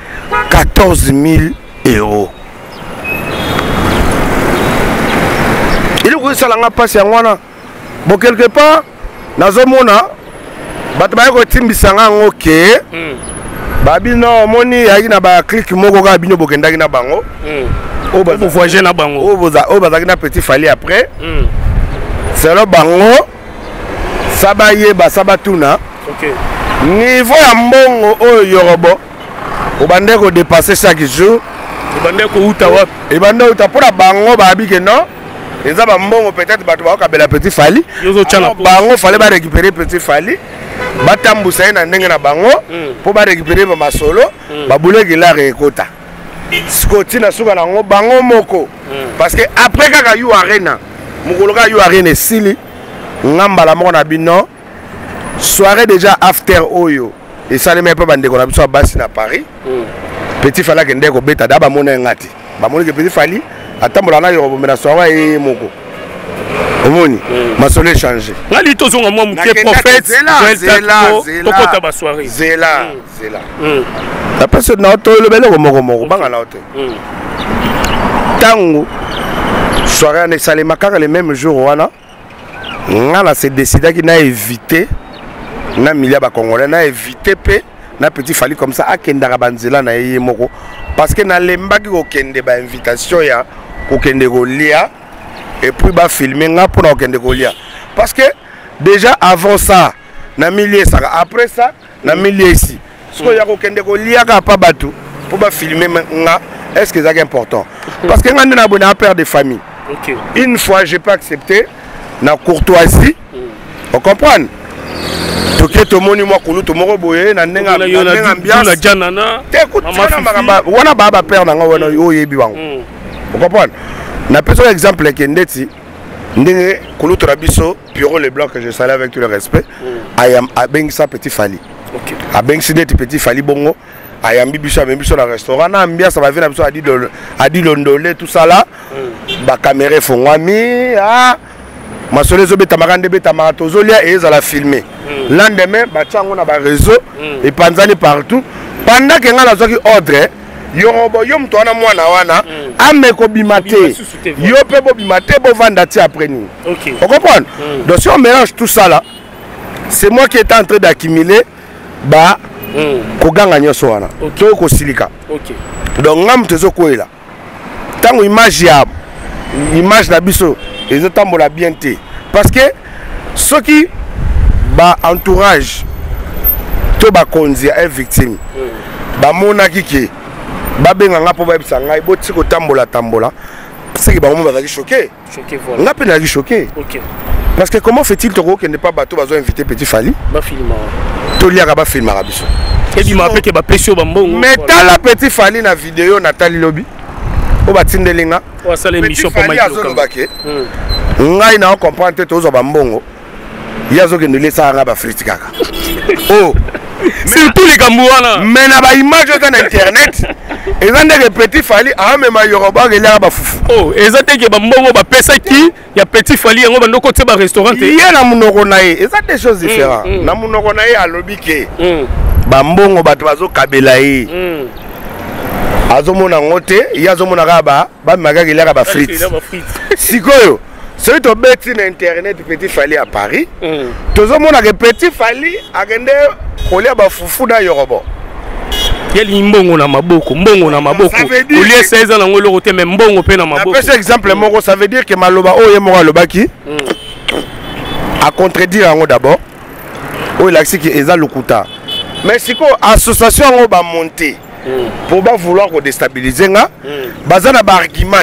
quatorze mille euros. Il est ça l'a passé à moi. Bon, quelque part, dans ce monde, il y a un ok. Babi non, moni aina ba clique moko ga bino bokenda na bango. Oh ba voyager na bango. Oh ba oh ba na Petit Fally après. C'est le bango. Ça ba yeba ça ba tuna. OK. Niveau ya mbongo o Yorobo. Au bandé ko dépasser chaque jour. Et ben nous t'as pour la bango babi que non les abambons peut-être battu au cabela Petit Fally bango fallait pas récupérer Petit Fally batambusa na ndenge na bango pour pas récupérer ma solo babule que la récolta scoti na suka na bango moko parce que après kaka you arena mukoloka you arena sili Mbalamoko na bino soirée déjà after oyo et ça les met pas bandé qu'on a besoin bassin à Paris. Petit Fally qui est bête, d'abord mon engati. Bamoni que Petit Fally, attends mon anneau, on va mettre sur moi et mon go. Omoni, ma soirée changée. Là, les tous ont moi mon pied prophète. Zéla, zéla, zéla. Pourquoi t'as ma soirée? Zéla, zéla. La personne n'a autre le bel au moro moro. Banga la autre. Tango soirée en salle macar le même jour ouana. Là, c'est décidé qu'il n'a évité, n'a milliard de Congolais, n'a évité paix. Na Petit Fally comme ça à Kendara Banzela na yemoko parce que na lemba ki okende ba invitation ya okende ko lia et puis ba filmer nga pour okende ko lia parce que déjà avant ça na milier ça après ça na milier ici ce que ya okende ko lia ka pa batu pour ba filmer nga est-ce que ça est important parce que nga na bonne père de famille. OK. Une fois j'ai pas accepté na courtoisie. On comprend? Tout le monde moi que nous tout moro boye na ndenga ndenga ambiance la Djanana te ko tana makamba wana baba père na ngo wana oyebi bango vous comprenez na peso exemple que ndeti ndenge kuluto rabiso bureau le blanc que je salue avec tout le respect I am abengisa Petit Fally. OK abengisa ndeti Petit Fally bongo I am bibiso bibiso na restaurant na ambiance ba vena biso a dit a dit londolé tout ça là ba caméra fongwami ah ma soeur les obéta marande beta maratozolia et ils allaient filmer. Lendemain, bâtiment on a un réseau et panzali partout. Pendant que on a la zone qui ordre, Yorobo yom toana moi na wana, ameko bimate, yope bo bimate bo vandati après nous. OK. On comprend? Donc si on mélange tout ça là, c'est moi qui est en train d'accumuler ba koganga nyoso wana. To ko silika. OK. Donc ngam tezo ko ila. Tango image ya image na biso ils ont la bienté parce que ceux qui bah entourage tout bah conduit est victime bah mon akiki bah ben on a pas besoin de ça on a besoin de tambola tambola c'est que bah on va être choqué choqué voilà on a peine à être choqué. OK parce que comment fait-il Togo qui n'est pas bateau va inviter Petit Fally bah film tout lié à bah film arabiso et puis m'appelle que bah précieux bah bon mais t'as la Petit Fally na vidéo Nathalie Lobby au bâtiment de l'Éna. On a salé mission pour maïs local. On a une à comprendre tous au bambongo. Il y a ceux qui nous laissent à la bafritika. Oh, Surtout les Camerounais. Mais na ba image dans internet, ils ont des petits Fally, ah mais ma Yoroba il a ba fufu. Oh, ils ont des que ba mbongo ba pesa ki, ya petit Fally yango ba ndoko te ba restaurant. Il y a na munoko nae, ils ont des choses différentes. Na munoko nae a lobike. Ba mbongo ba tozo kabela yi. Azomona ngote, ya zomona ba ba magagi la ba frites. Sikoyo. Celui qui a bêté sur internet, petit Fally à Paris, tout le monde a petit Fally à Gende, au lieu de foufou dans Yorobo. Quel imbongo na maboko, mbongo na maboko. Au lieu de seize ans, on le rote, mais mbongo pe na maboko. Après cet exemple, ça veut dire que Maloba, oh, et Mora Lobaki, à contredire d'abord, oh, il a dit que Eza Lukuta. Mais si l'association a monté, pour vouloir déstabiliser, il y a un argument.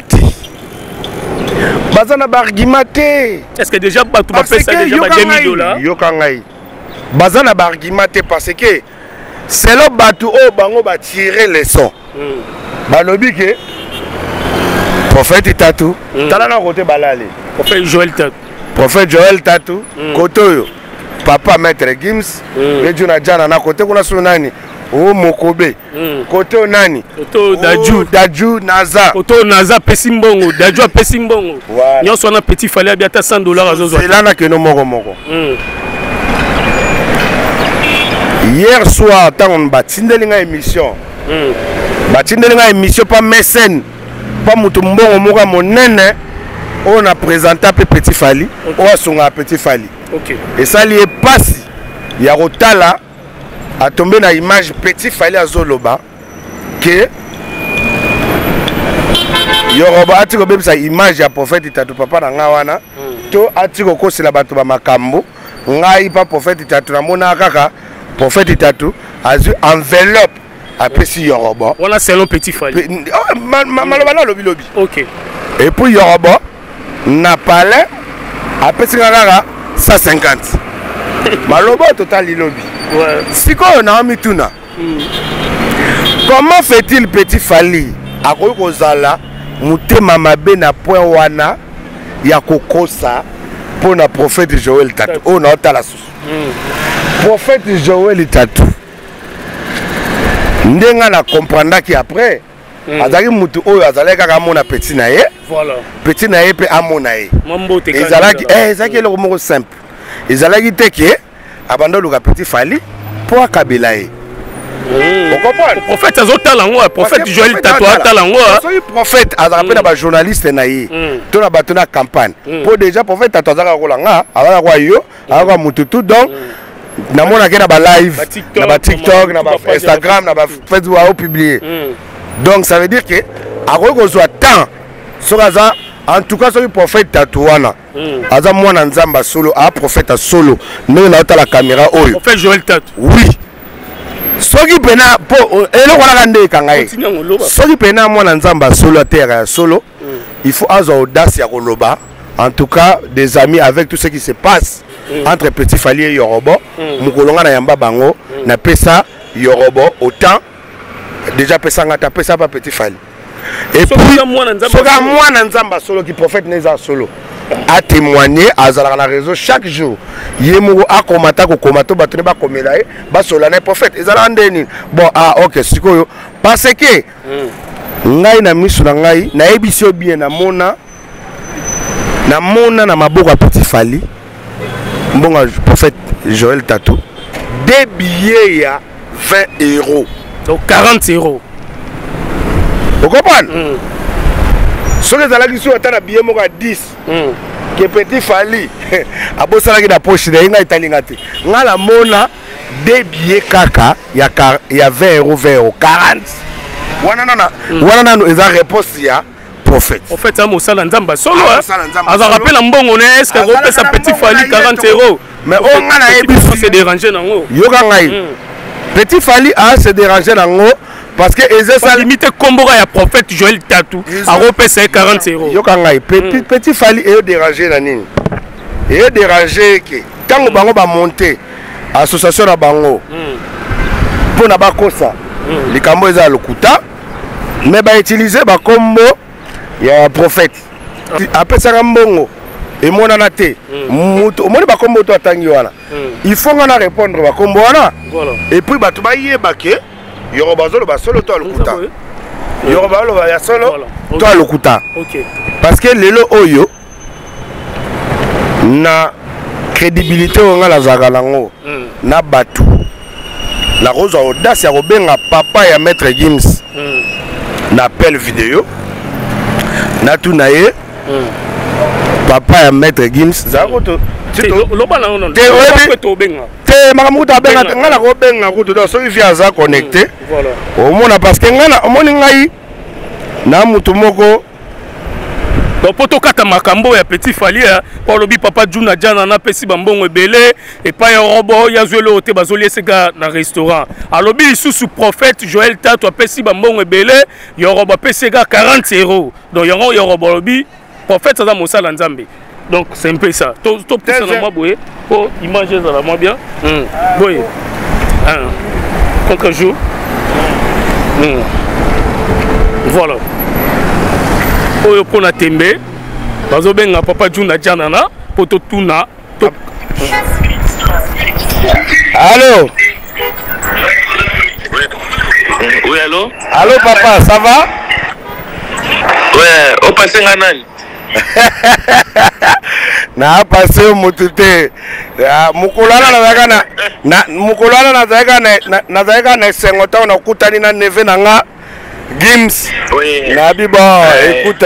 Bazana bargimate. Est-ce que déjà tu m'as fait ça déjà deux mille dollars? Yokangai. Bazana bargimate parce que c'est là batu o bango ba tirer les sons. Balobi que prophète Tatu, tala na côté balale. Prophète Joel Tatu. Prophète Joel Tatu, kotoyo. Papa Maître Gims, le Djanana na côté kuna sunani. Oh Mokobe, Koto Nani, Koto Daju, Daju Naza, Koto Naza Pesimbongo, Daju Pesimbongo. Nous sommes petit Fally à bientôt cent dollars à Zozo. C'est là que nous morons morons. Hier soir, tant on bâtit une émission, bâtit une émission pas mécène, pas mutumbongo mora mon nene. On a présenté petit Fally, on a son petit Fally. Et ça lui est passé. Il y a Rotala. A tombé dans l'image petit Fally à Zoloba que Yoroba a tiré sa image à prophète Tatu papa dans Ngawana to a tiré au cause la batuba makambo ngai pas prophète Tatu na mona kaka prophète Tatu a eu enveloppe à petit Yoroba voilà c'est le petit Fally malobana lobby lobby ok et puis Yoroba n'a pas l'air à petit Ngaka cent cinquante maloba total lobby. Si on a mis tout na, comment fait-il petit Fally à Rogozala, monter Mamabe na point wana ya kokosa pour na prophète Joel Tatu. On a ta la source. Prophète Joel Tatu. Ndenga na comprendre qui après. Azali mutu oyo azali kaka mona petit nae. Voilà. Petit nae pe amonae. Mambo te kaka. Ezalaki eh ezaki le mot simple. Ezalaki teke. Abandon le petit Fally pour Kabilae. Vous comprenez? Prophète Azo Talangoa, prophète Joel Tatu Talangoa. Soyez prophète, Azarapé d'abord journaliste naïe. Tout la bâtonne à campagne. Pour déjà prophète Tatu Azarolanga, Azarawayo, Azara Mututu donc. N'a mon agenda live, n'a TikTok, n'a Instagram, n'a Facebook à publier. Donc ça veut dire que Arogozo attend. Sur Azar. En tout cas, le prophète Tatouana. Aza mwana nzamba solo, a prophète solo. Nous na la caméra oyo. Prophète Joel Tatu. Oui. Soki pena po elo wala kande kangaye. Soki pena mwana nzamba solo terre solo. Il faut aza audace ya koloba. En tout cas, des amis avec tout ce qui se passe entre petit Fally et Yorobo. Mukolonga na yamba bango na pesa Yorobo autant déjà pesa ngata pesa pas petit Fally. Et puis, Nzamba solo qui prophète Neza solo a témoigné à la réseau chaque jour. Yemou a combattu, combattu, battu, battu, combattu, battu, battu, prophète. Ils ont rendu. Bon, ah, ok, c'est quoi? Parce que, ngai na misu na ngai na ebisio bien na mona, na mona na maboko a petit Fally. Bon, prophète Joel Tatu. Des billets ya vingt euros. Donc quarante euros. Vous comprenez? Si vous avez dit que vous avez dit que vous avez dit que petit Fally a bossé dans la poche de l'Italie. Vous avez des billets caca, il y a vingt euros, vingt euros, quarante. Vous avez une réponse à prophète. Prophète, ça m'a dit que vous avez dit que vous avez petit Fally quarante euros. Mais vous avez dit que se déranger dans l'eau. Petit Fally a se déranger dans l'eau. Parce que ça limite combo à prophète Joel Tatu à repérer quarante euros. Petit petit Fally est dérangé la ligne. Il est dérangé que quand le bango va monter association à bango pour n'avoir que ça. Les cambo ils ont le kuta mais va utiliser ba combo il y a un prophète. Après ça rambongo et mon anaté. Au moins ba combo toi tangiwana. il faut qu'on a répondre à combo là. Et puis bah tu vas y ébaquer. Yoroba solo bah solo toi le kuta. Yoroba solo bah solo toi le kuta. OK. Parce que les lo oyo na crédibilité on a la zagalango na batu. La rose audace ya robenga papa ya maître Gims. Na appel vidéo. Na tout naé. Papa ya maître Gims zakoto. C'est connecté. Voilà. Parce que na petit Fally pour le Papa Djuna Djanana Pessi Bambon Ebele et pas Yorobo Yazuelo te bazolier ce gars dans restaurant. Alobi sous prophète Joel Tatu Pessi Bambon Ebele Yorobo Pessi gars quarante euros. Donc Yorobo Yorobo Alobi prophète ça mon sala Nzambe. Donc c'est un peu ça. Tout ça dans moi, boy. Oh, il mange ça dans moi bien. Boy. Quelques jours. Voilà. Oh, pour la tembe. Parce que papa Djuna Djanana, pour tout na. Allô. Oui, allô. Allô papa, ça va? Ouais, au passé Nanan. Na passé motute mukolala na zakana na mukolala na zakana na zakana sengota na kutani na neve na nga Gims na biba écoute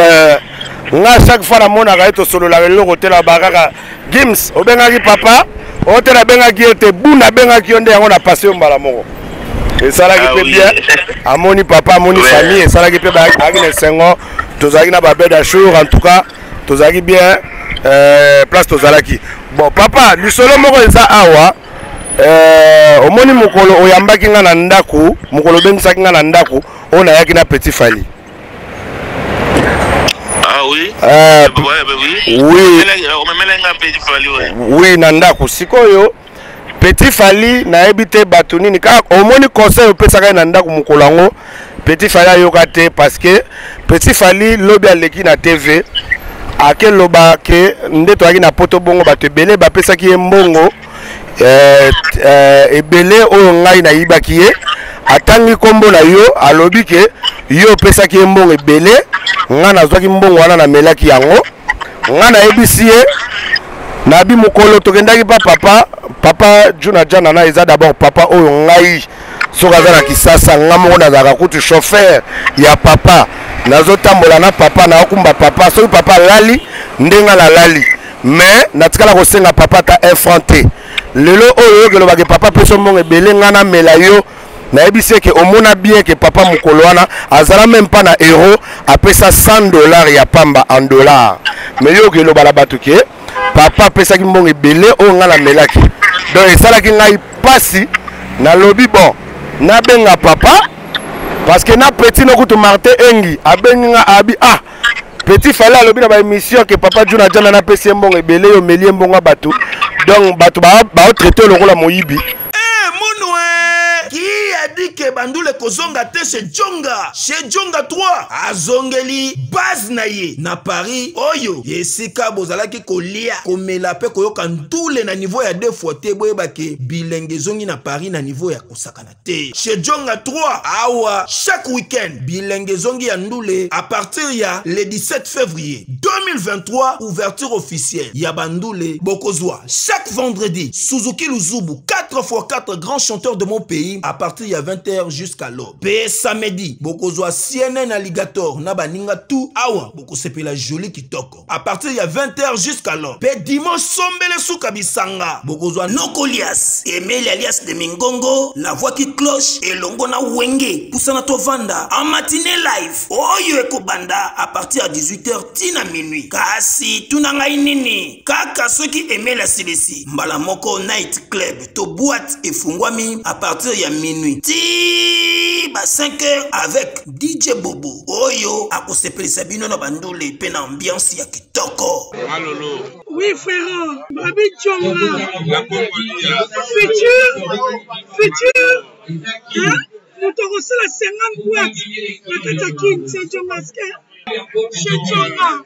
nga chaque fois na mona ka to solo la le côté la baraka Gims obenga ki papa o te la benga ki te buna benga ki onde yango na passé Mbalamoko et ça la qui bien amoni papa amoni famille et ça la qui pe ba agine sengo tozaki na ba bed a jour en tout cas tozaki bien euh place tozalaki bon papa lisolo moko eza awa euh omoni mukolo oyambaki nga na ndaku mukolo benisaki nga na ndaku ona yaki na petit Fally. Ah oui euh oui oui omemelenga petit Fally ouais oui na ndaku sikoyo petit Fally na ebite batuni ni kaka omoni conseil opesaka na ndaku mukolo ngo petit Fally yokate parce que petit Fally lobby aleki na T V à quel loba que ndeto aki na poto bongo ba te belé ba pesa ki mbongo euh e belé o ngai na ibaki e atangi kombo na yo alobi ke yo pesa ki mbongo e belé nga na zwaki mbongo wana na melaki yango nga na ebisie na bi mukolo tokendaki pa papa papa Djuna Djanana eza d'abord papa o ngai sokaza na Kinshasa nga moko nazaka kutu chauffeur ya papa nazo tambola na papa na okumba papa so papa lali ndenga la lali mais natikala kosenga papa ta effronté lelo oyo ke lobake papa peso mbongo ebele nga na mela yo na ebise ke omona bien ke papa mukolo wana azala même pas na euro apesa cent dollars ya pamba en dollars mais yo ke lobala batuke papa pesa ki mbongo ebele o nga la melaki donc ezala ki ngai pasi na lobi bon na benga papa parce que na petit no kutu Martin Engi abenga abi ah petit Fally alobi na ba émission que papa Djuna Djanana na pesi mbongo ebele yo melie mbongo bato donc bato ba ba traiter lokola moyibi. Qui a dit que Bandoule Kozonga te chez Djonga? Chez Djonga trois, à Zongeli, base naye, na Paris, oyo, yesika bozala ki kolia, komelape koyo kantoule na niveau ya deux fois te boye bake, bilenge zongi na Paris na niveau ya kosakana te. Chez Djonga trois, awa, chaque week-end, bilenge zongi ya ndoule, à partir ya le dix-sept février deux mille vingt-trois, ouverture officielle, ya Bandoule, Bokozwa, chaque vendredi, Suzuki Luzubu, quatre fois quatre grands chanteurs de mon pays, à partir de vingt heures jusqu'à l'aube. Pe samedi, bokozwa C N N Alligator, nabaninga tout awa, bokosepe la jolie kitoko. À partir de vingt heures jusqu'à l'aube. Pe dimanche sombele soukabisanga, bokozwa Nokolias, Emel alias de Mingongo, la voix qui cloche, et longona wenge, poussana tovanda, en matinée live, oyo ekobanda, à partir de dix-huit heures, tina minuit. Kasi, tunanga inini, kaka ceux qui aimaient la C D C, Mbalamoko Night Club, to boîte et fungwami, à partir de minuit. Ti ba cinq heures avec D J Bobo. Oyo akosepeli sabino na bandole pe na ambiance ya kitoko. Malolo. Oui frère, Babi Djonga. La Congolia. Futur, futur. Hein? Nous te recevons la cinquante boîtes. La Katakin, c'est Djonga.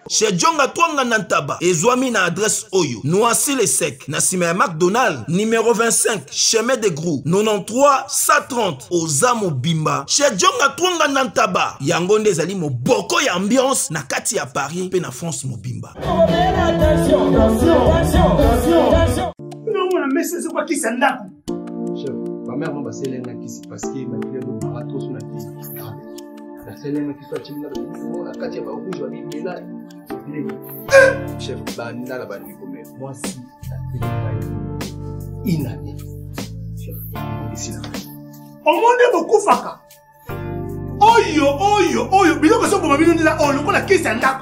Chez Djonga Twanga Nantaba Ezwami na adresse Oyo Noisy les Secs Nassime McDonald numéro vingt-cinq chemin de Grou quatre-vingt-treize cent trente Ozamo Bimba Chez Djonga Twanga Nantaba Yangonde Zali mo boko ya ambiance na kati ya Paris pe na France mo Bimba. Attention, attention, attention, attention. Non, on a mis c'est quoi qui s'en là? Ma mère m'a passé l'un qui s'est passé ma mère m'a marathon sur la piste. Chef, moi si il a au monde beaucoup faka. Oyo, oyo, oyo. Bilo que ça pour ma vie nous là. Oh, le la caisse est là.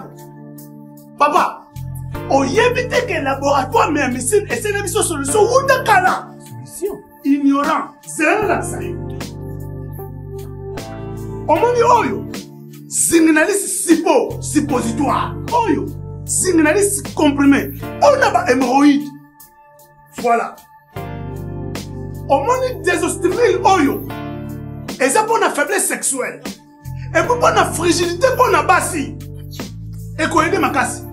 Papa, on y évite que le laboratoire mais mais c'est c'est une solution ou d'accord. Solution. Ignorant, c'est là ça. Omoni oyo signalise sipo suppositoire oyo signalise comprimé on a ba hémorroïde voilà omoni désostimile oyo et ça pour la faiblesse sexuelle et pour la fragilité pour la basi et qu'on aide ma casse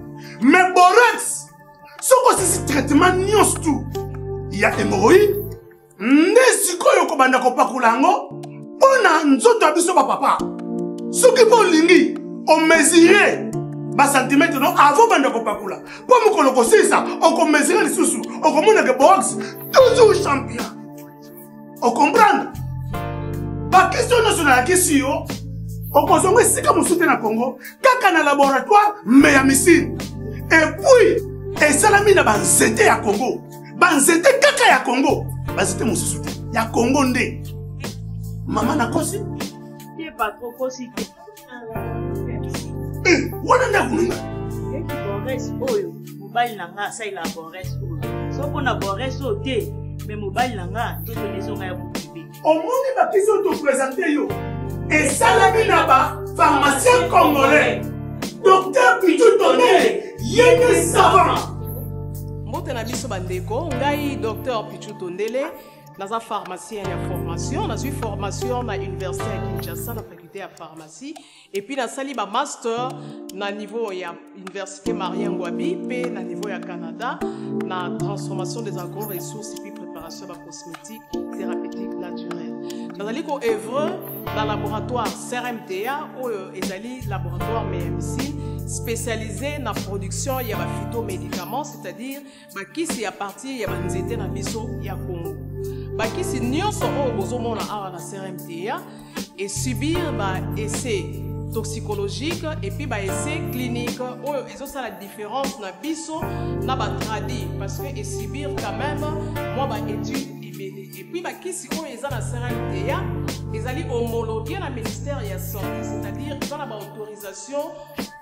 mais borex ce que c'est traitement nions tout il y a hémorroïde nesikoyo ko banda ko pakulango. On a un autre papa. Ce qui est on mesurait les centimètres avant de faire. Pour nous, on mesurait les sous-sous. On comprend que boxe, toujours champion. On comprend. Par question nationale, on consomme si comme on soutient le Congo, quand on a un laboratoire, mais il y a un missile. Et puis, et ça, il y a un zété au Congo. Un zété au Congo. Un zété au Congo. Il y a un Congo. Maman n'a pas si. Il n'y a pas trop possible. Eh, on a un peu. Et qui borresse, oh, mobile langa, ça il a borresse, oh. Sauf qu'on a borresse, oh, t'es. Mais mobile langa, toutes les oreilles à vous priver. Au monde, il va qu'ils ont tout présenté, yo. Et Salami Naba, pharmacien congolais. Docteur Pitou Tonné, Yéné Savant. Mon ami Sobandeko, on a docteur Pitou Tonné. Dans la pharmacie, il y a une formation. Dans une formation, à l'université à Kinshasa, la faculté à pharmacie. Et puis, dans le master, à niveau il y a l'université Marien Ngouabi, puis à niveau il y a Canada, la transformation des agro-ressources et puis préparation de la cosmétique, thérapeutique, naturelle. Dans le œuvre, dans le laboratoire C R M T A, ou le laboratoire M M C, spécialisé dans la production, il y a des phytomédicaments, c'est-à-dire, qui c'est à partir, il y a des étés dans le il y a Congo. Qui si nous sommes à la C R M T A et subir des essais toxicologiques et puis des essais cliniques. Et ça, la différence, nous avons traduit parce que subir quand même, moi, études et puis qui si on est à la C R M T A, ils allaient homologuer le ministère de la Santé, c'est-à-dire qu'ils ont l'autorisation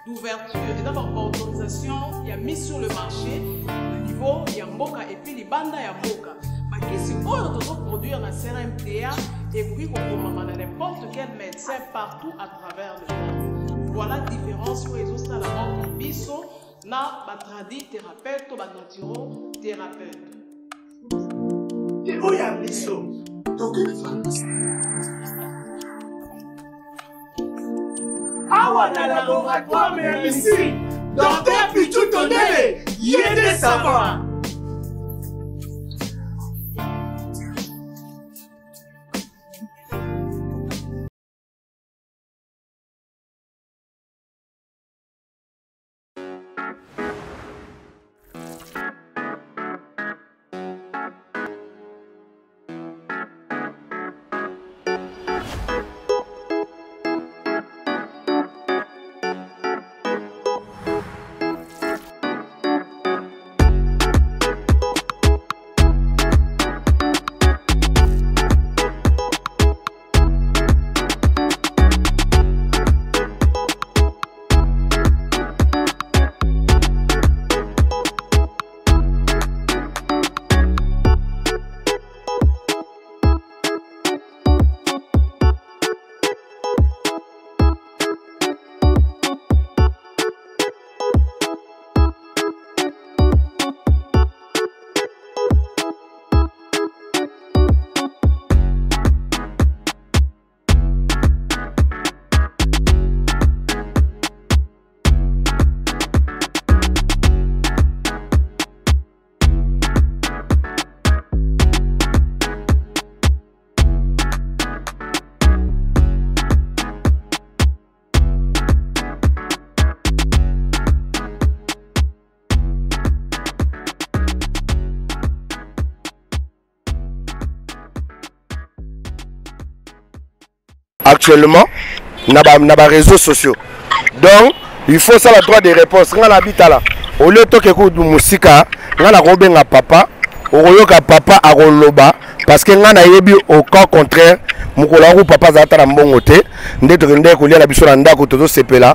d'ouverture, ils ont l'autorisation, il y a mis sur le marché, le niveau, il y a Mboka et puis les bandes, il y a Mboka. Et si on a toujours produire la C R M T A et puis on peut n'importe quel médecin partout à travers le monde. Voilà la différence pour les autres salariés de Bisso, na batradi thérapeute ou batnatiro thérapeute. Et où y a Bisso? Dans quelle pharmacie? Awa na laboratoire mais ici, dans tes pitous tonnelles, y a des savants. actuellement dans les réseaux sociaux. Donc, il faut ça la droit de réponse. On habite là. Au lieu de faire de musique, on a robé à papa, on a papa à Roloba, parce qu'on a eu au cas contraire, Moukolarou papa Zata à mon côté, on a eu la bichon à Ndako, tout ce là,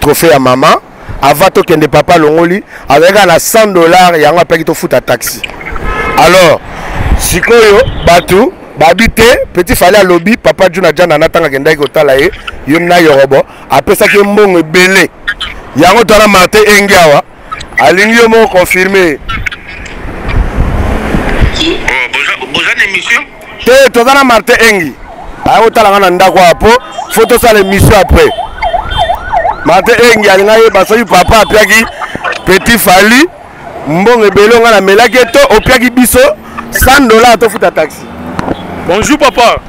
trophée à maman, avant que les papas l'ont avec cent dollars, il y a un peu de foot à taxi. Alors, si vous avez Babité, petit fallait à lobby, papa Djuna Djanana Asali, Yomna Yorobo, après ça que mon belé, Yango Tana Mate Engawa, à l'union confirmé. Bonjour, émission. Té, Tana Mate Engi, à Otala Nandagua, photo ça l'émission après. Mate Engi, à l'union, parce que papa Piagi, petit Fally, mon belé, on a la Melageto, au Piagi Bisso, cent dollars à ton foot à taxi. Bonjour papa. Ah.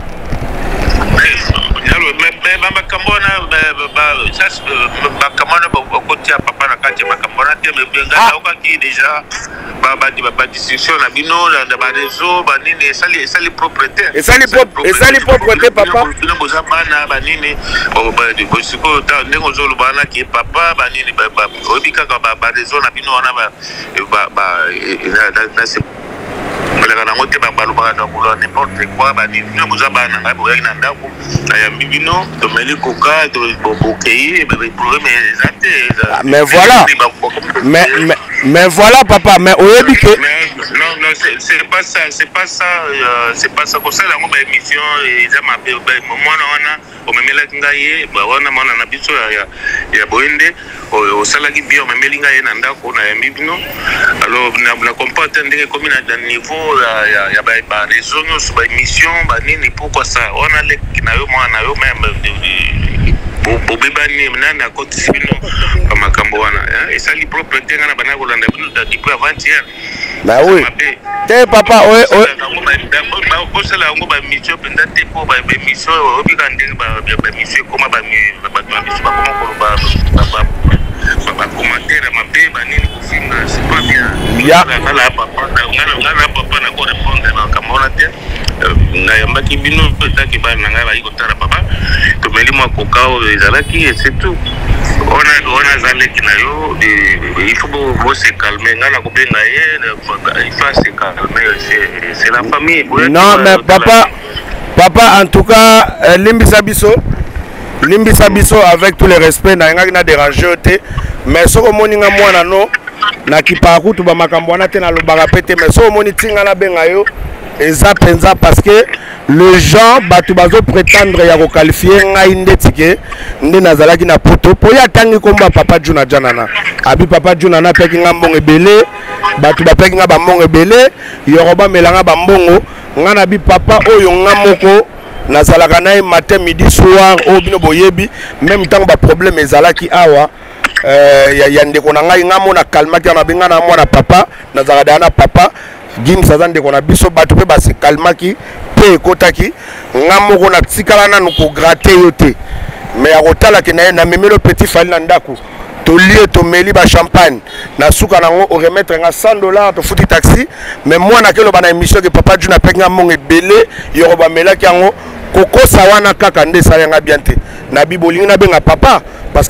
Mais voilà, mais, mais, mais voilà papa, mais au début que... Non, non, c'est pas ça, c'est pas ça, euh, c'est pas ça. Comme ça, dans mon émission, ils m'appellent, moi, on me met là, on a mon habitude, il y a Boende, au Salagi, on me met là, on a un bibino. Alors, on a compris, comme il y a un niveau, il y a des zones sur les missions, pourquoi ça? On a les qui n'ont pas même. Bah oui. T'es papa, ouais, ouais. Yeah. C'est tout. On a des il faut se calmer. Il faut se calmer. C'est la famille. Non, mais papa, papa, en tout cas, Limbisa Bisso, Limbisa Bisso, avec tous les respects, n'a rien dérangé. Mais ce que moi, je n'ai na kipaku tu bamakambwana te na lobaka pete mais so moni tinga na benga yo ezapenza parce que le gens batu bazo prétendre ya ko qualifier ngai ndetike nde nazalaki na poto po ya tangi komba papa Djuna Djanana abi papa Djuna na peki nga mbongo ebele batu ba peki nga ba mbongo ebele Yoroba melanga ba mbongo nga na bi papa oyo nga moko nazalaka nae matin midi soir o bino boyebi même temps ba problème ezalaki awa. Il y a des gens qui ont un papa, un papa, qui ont un papa, qui papa. Parce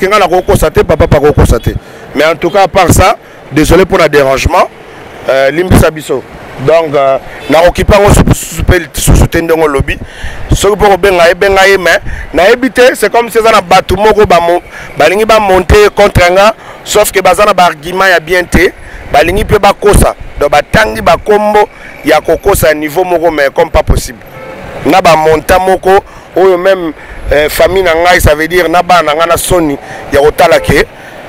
que on a constaté, papa pas constaté. Mais en tout cas, à part ça, désolé pour le dérangement, euh, Limbisa Bisso. Donc, euh, na occupé sous soutenir le lobby. Ce que pour ben aïe ben aïe mais na éviter, c'est comme si on a battu moko bamo, balingi ba monter contre nga, sauf que bazana ba argument ya bien té, balingi pe ba kosa, donc ba tangi ba combo ya kokosa niveau moko mais comme pas possible. Na ba monta moko ou même euh, famille nangai ça veut dire na ba nanga na soni ya otalake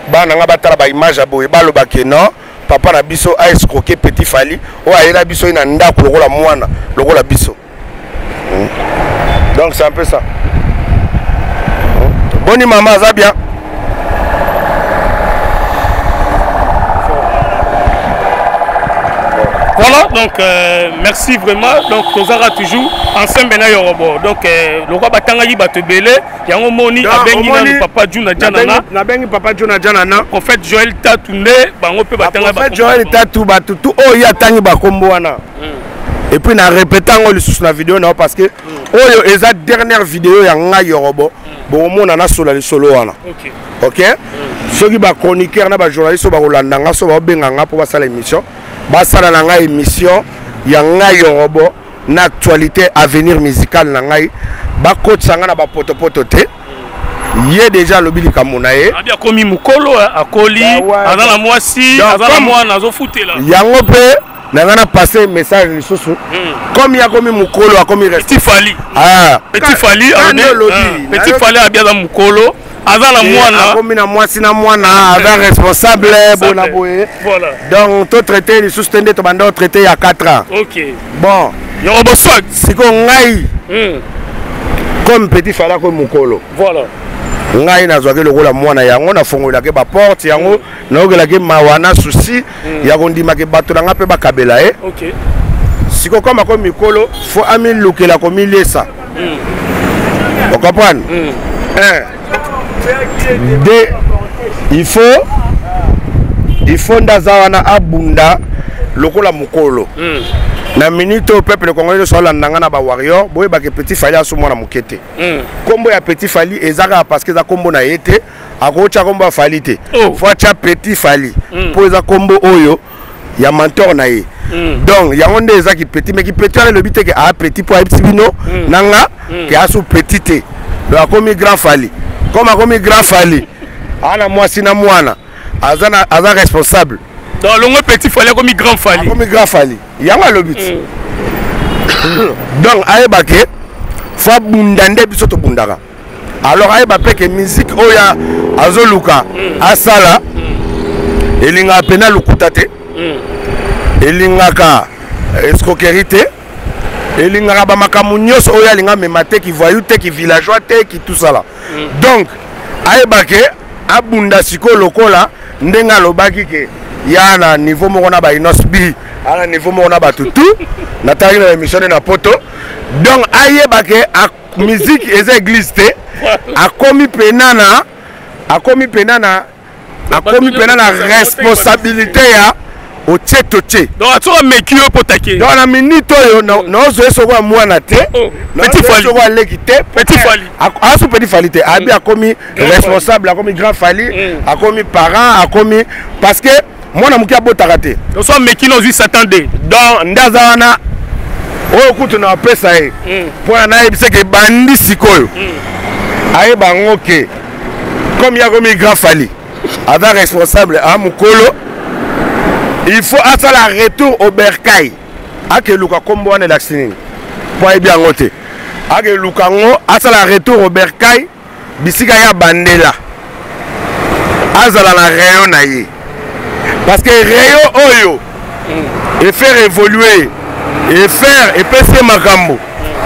ba nanga ba tala ba image abo e ba lo ba ke non papa na biso a escroquer petit Fally ou a ela biso ina ndako lokola mwana lokola biso hmm. Donc c'est un peu ça hmm. Boni maman ça bien voilà donc euh, merci vraiment donc Tozara toujours ensemble na Yorobo donc le roi batanga yi batebele yango moni abengi na papa Djuna Djanana na bengi papa Djuna Djanana prophète Joel Tatu né bango pe batanga ba prophète Joel Tatu batutu o ya tangi ba kombo wana et puis na répétant le sous la vidéo non parce que Oyo est la dernière vidéo ya Yorobo. Bon mon ana solo solo ana. OK. OK. Ceux qui ba chroniqueur na ba journaliste ba Hollanda nga so ba benganga pour ba sala émission. Ba sala na nga émission ya Yorobo na actualité avenir musical na ngai ba kotsanga na ba potopoto te. Il y a déjà le billet comme on a eu. Il y a commis Mukolo, à Coli, à la Moissi, à la Moine, à Zofouté. Il y a un peu, il y a passé message. Comme il y a commis Mukolo, à commis Petit Fally. Petit Fally, à Petit Fally, à bien la Mukolo, à la Moine, à commis la Moissi, à Moine, à responsable, Bonaboué. Voilà. Donc, tout traité, il soutenait ton mandat traité il y a quatre ans. Ok. Bon. Il y a un bon swag. C'est qu'on aille. Comme Petit Fally, comme Mukolo. Voilà. Ngai nazwake lokola mwana yango na fongola ke ba porte yango na ogela ke mawana souci ya kondima ke bato na pe bakabela e OK siko koma ko mikolo fo ami lokela ko milesa mm vous comprenez un deux il faut il faut ndazawana abunda lokola mukolo mm na minute au peuple congolais so la ndangana ba warrior boye ba ke Petit Fally aso mwana mukete kombo ya Petit Fally ezaka parce que za kombo na yete akocha kombo Fally te fois cha Petit Fally pour za kombo oyo ya mentor na ye donc ya onde ezaki petit mais ki petit le but que a petit pour ibsibino nanga ke aso petit te donc comme grand Fally comme comme grand Fally ana mwasi na mwana azana azan responsable. Donc, le Petit Fally comme grand Fally. Comme grand Fally. Il y a le but. Donc, il faut que tu aies. Alors, il faut que la musique soit à Zoluka, à Sala, et il y a Pena Lukutate, il y a escroquerité, il y a Bamakamounios, il y a Memate qui voyait, qui villageois, qui tout ça. Donc, il faut que la musique soit à Zoluka. Il y a un niveau où on a inosbi, un niveau où on a tout tout, on a émission na poto. Donc, aïe baké, la musique est existée, a commis penana, a commis penana, a commis penana responsabilité au tché tché. Donc, tu as mis qui pour t'aquer. Donc, la minute où non, je vais sauver moi na té, Petit Fally, je vais l'équité, Petit Fally. A sous Petit Fally, a commis responsable, a commis grand Fally, a commis parent, a commis parce que moi, je suis un peu taraté. Donc, qui nous attendait. Donc, Ndazana, on écoute un peu ça. Pour un aïe, c'est que Bandi Sikoyo. Aïe, ben, ok. Comme il y a comme grand Fally, avant responsable à Mukolo, il faut attendre le retour au Berkay. A que Luka Kombo en est l'accident. Pour aïe bien noté. A que Luka Ngo, attendre le retour au Berkay, Bissikaya Bandela. Azala la rayon aïe. Parce que Réo Oyo et faire évoluer et faire et passer ma gambo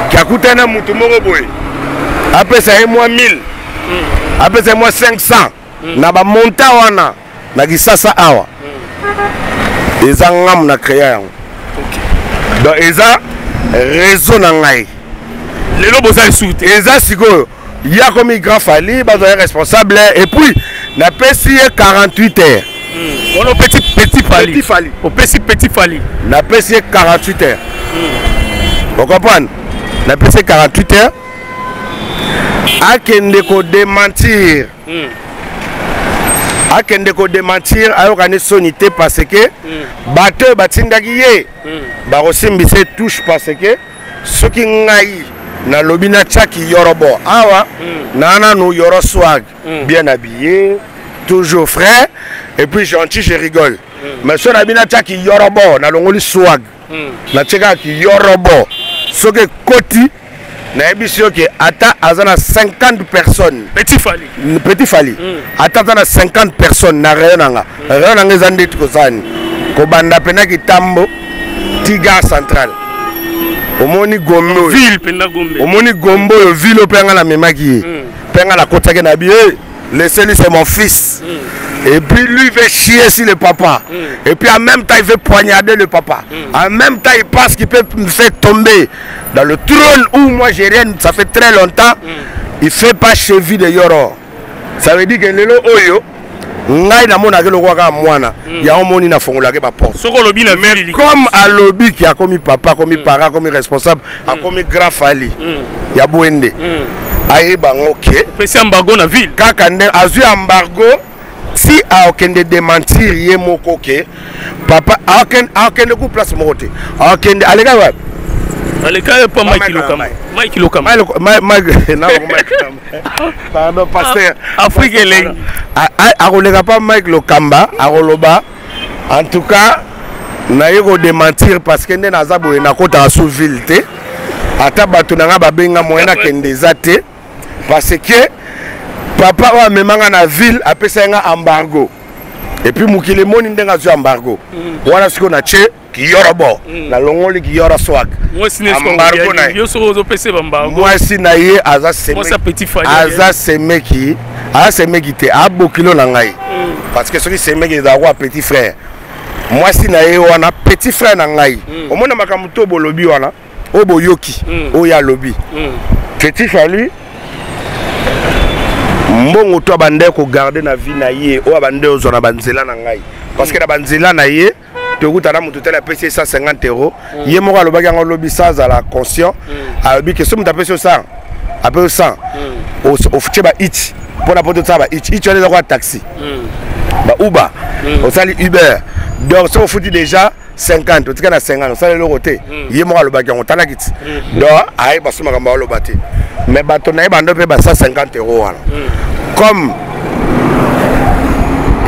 qui a coûté un moutumoro boy après ça et moi mille après ça moi cinq cents n'a pas monté wana n'a dit ça ça awa et ça on a créé donc et ça raison n'aille les lobes ça soute et ça c'est quoi il y a comme grand Fally bas un responsable et puis n'a pas si quarante-huit heures. Mm. On a petit petit Fally. On petit petit Fally. On a passé quarante-huit heures. Mm. Vous comprenez? On a passé quarante-huit heures. A Kendeko démentir. A Kendeko démentir. A Okane sonité parce que. Batteur Batindagiye. Barosim Bissé touche parce que. Ceux qui n'aillent. Na lobina tchaki Yorobo. Awa. Nana nous Yorobo Swag. Bien habillé. Toujours frais. Et puis gentil, je rigole. Mais si on a bien attaqué Yorobo, on a l'ongoli swag. On a attaqué Yorobo. Ce qui est côté, on a émission qui atteint cinquante personnes. Petit Fally. Petit Fally. Atteint cinquante personnes. Na réunanga. Réunanga zandi kozani. Kobanda pena ki tambo. Tiga central. Omoni gombo. Ville pena gombo. Omoni gombo ville penga la memaki. Penga la kota ke na bi. Laissez-lui, c'est mon fils. Mm. Et puis lui veut chier sur le papa. Mm. Et puis en même temps, il veut poignarder le papa. Mm. En même temps, il pense qu'il peut me faire tomber dans le trône où moi j'ai rien. Ça fait très longtemps. Mm. Il ne fait pas cheville de Yoro. Ça veut dire que Lelo Oyo, ngai na mona ke loko ka mwana ya omoni na fongola ke ba porte soko lobi na mère comme a lobi qui a commis papa commis parent commis responsable a commis grand Fally ya boende aye bango ke pesi embargo na ville kaka nde azu embargo si a aucun de démentir ye moko ke papa a aucun a aucun de coup place moté a aucun allez gars Aleka pas Mike Lokama. Mike Lokama. Mike non Mike. Pardon pasteur. Afrique les. A kolega pas Mike Lokamba, a roloba. En tout cas, naye ko démentir parce que ndena zabo na kota sous ville té. Ata bato na ba benga moyena kendeza té parce que papa wa memanga na ville apesa nga embargo. Et puis mukile moni ndenga zu embargo. Voilà ce qu'on a tché. Yorobo, la longole qui Yorobo Swag. Moi si n'est-ce pas yo so zo pc bamba. Moi si naie aza semé. Moi ça petit fali. Aza semé qui, aza semé qui te abokilo na ngai. Parce que celui semé qui d'avoir petit frère. Moi si naie wana petit frère na ngai. Au moins na makamuto bo lobi wana, o boyoki, o ya lobi. Petit Fally mbongo to bande ko garder na vie naie, o bande o zona banzela na ngai. Parce que na banzela naie la P C cent cinquante euros. Il y a un lobby sans la conscience. Il y a un cent. Après cent. Au H. Pour la porte de ça, H. On a un taxi. Uber. On a Uber. Donc, si on fout déjà cinquante, on a cinquante. On a le roté. Il y a un bagage. On a un kit. Donc, il y a un bagage. Mais on a un cent cinquante euros. Comme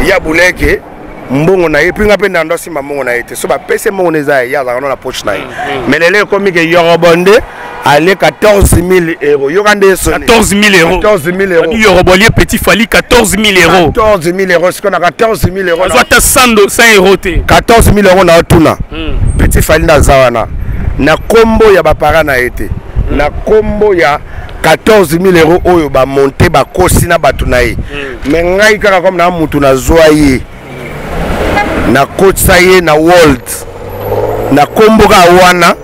il y a un boulet. Mbongo na yepi nga penda ndosi mbongo na yete soba pese mbongo neza ya za gano na poche na ye melele komi ke yorobonde ale quatorze mille euros yorande sonne quatorze mille euros quatorze mille euros yorobolier petit Fally quatorze mille euros quatorze mille euros ce qu'on a quatorze mille euros soit ta cent euros quatorze mille euros na otuna petit Fally na zawana na combo ya bapara na yete na combo ya quatorze mille euros oyo ba monte ba kosina batuna ye mengai kaka comme na mutu na zoa ye na kotsa ye na world na komboka wana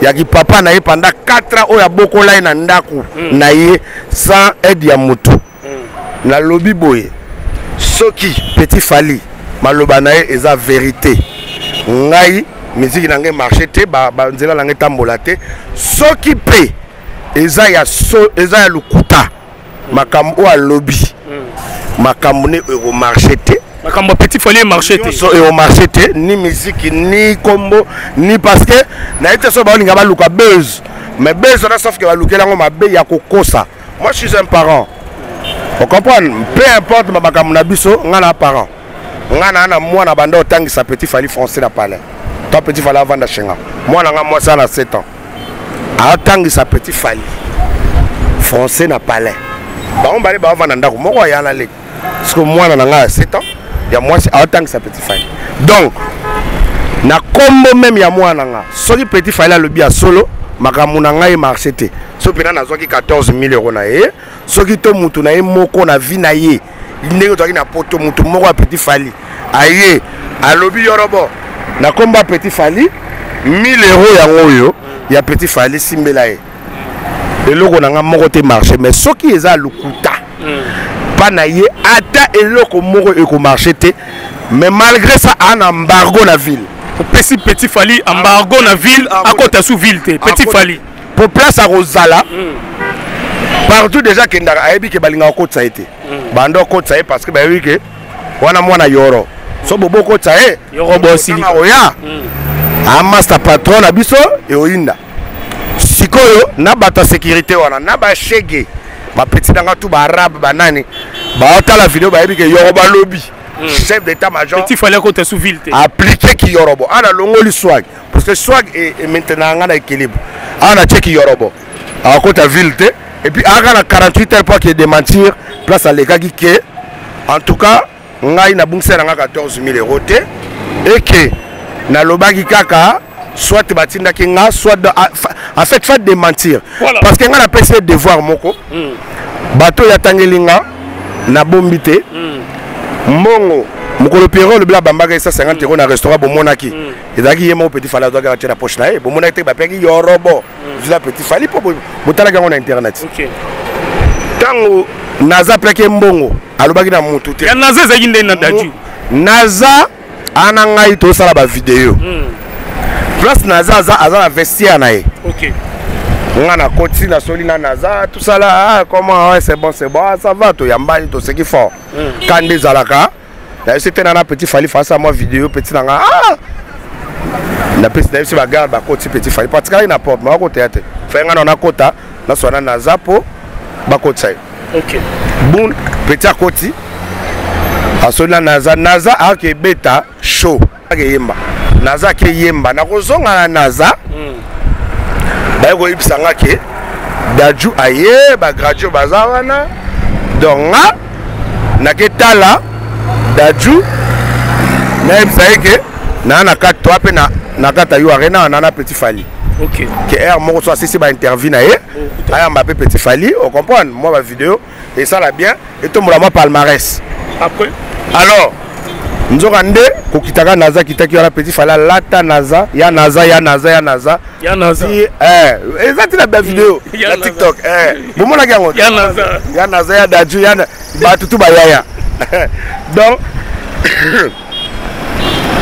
ya ki papa na ye pendant quatre ans oya bokola na ndaku na ye sans aide ya moto na lobi boye soki petit Fally maloba na ye eza vérité ngai musique na ngai marché te ba nzela na ngai tambola te soki pe eza ya so eza ya lukuta makambo a lobi makambo ne euro marché te makambo petit Fally marché te so e marché te ni musique ni combo ni parce que na été so ba linga ba luka buzz mais buzz na sauf que ba lukela ngo mabe ya kokosa moi je suis un parent on comprend peu importe ma makambo na biso ngana parent ngana na mwana banda otangisa petit Fally français na parler toi petit Fally avant da chenga mwana nga moi ça na sept ans a tangisa petit Fally français na parler ba on bale ba avant ndako moko ya na le parce que mwana na nga sept ans ya moi c'est autant que ça petit Fally donc na combo même ya moi nanga so ki petit Fally le bia solo makamu na ngai marché te so pena na zo ki quatorze mille euros na ye so ki to mutu na ye moko na vie na ye ndenge to ki na poto mutu moko ya petit Fally aye alobi Yorobo na comba petit Fally mille euros ya ngoyo ya petit Fally simbela ye eloko na nga moko te marché mais so ki eza lukuta panaye ata eloko moko eko marché te mais malgré ça un embargo na ville pour petit petit Fally embargo na ville à côté sous ville te petit Fally pour place à Rosala partout déjà que ndaka ayebi ke balinga kotsa été bando kotsa parce que ba wi ke wana mwana yoro so bobo kotsa e Yorobo aussi oya a master patron na biso e oyinda sikoyo na bata sécurité wana na ba chege ba petit danga tout ba arabe banani ba ota la vidéo ba yebi ke Yorobo lobby chef d'état major petit Fally côté sous ville appliquer ki Yorobo ana longoli swag parce que swag est maintenant ngana équilibre ana check Yorobo a côté ville té et puis aga na quarante-huit heures pour que démentir place à l'éga ki ke en tout cas ngai na bungsera nga quatorze mille euros té et que na lobaki kaka soit batinda ki nga soit en fait fait démentir parce que nga na pèse devoir moko bateau ya tangelinga na bombité mbongo mukolo Pierrot le bla bambaga cent cinquante euros na restaurant bomonaki ezaki yema petit Fally doit garder la poche na e bomonaki te bapeki Yorobo visa petit Fally po botala gango na internet OK tango naza peke mbongo alobaki na mutu te. Ya naza za yinde na daju. Naza anangai to sala ba video. Plus naza za azana vestiaire na ye. OK. On a continué la solina naza tout ça là comment ouais c'est bon c'est bon ça va to yambani to ce qui fort. Quand des alaka là c'était nana petit Fally face à moi vidéo petit nanga ah la petite d'ailleurs c'est bagarre ba côté petit Fally particulier na porte moi côté tête. Fait ngana na kota na sona naza po ba côté. OK. Bon petit à côté à solina naza naza a que beta show a que yemba naza ke yemba na kozonga na naza Bago ibsanga ke daju aye ba graduate bazawana donga naketala daju na ibsanga ke na na katwa pe na na kata yo arena na na petit Fally. OK. Ke er mo so asisi ba interview na ye. Aya mbape petit Fally, on comprend moi ba vidéo et ça là bien et tout moi palmarès. Après alors nzoka nde kokitaka naza kitaki wala petit Fally lata naza ya naza ya naza ya naza ya naza eh ezati na ba video na TikTok eh bomona gango ya naza ya naza ya daju ya ba tutu ba yaya donc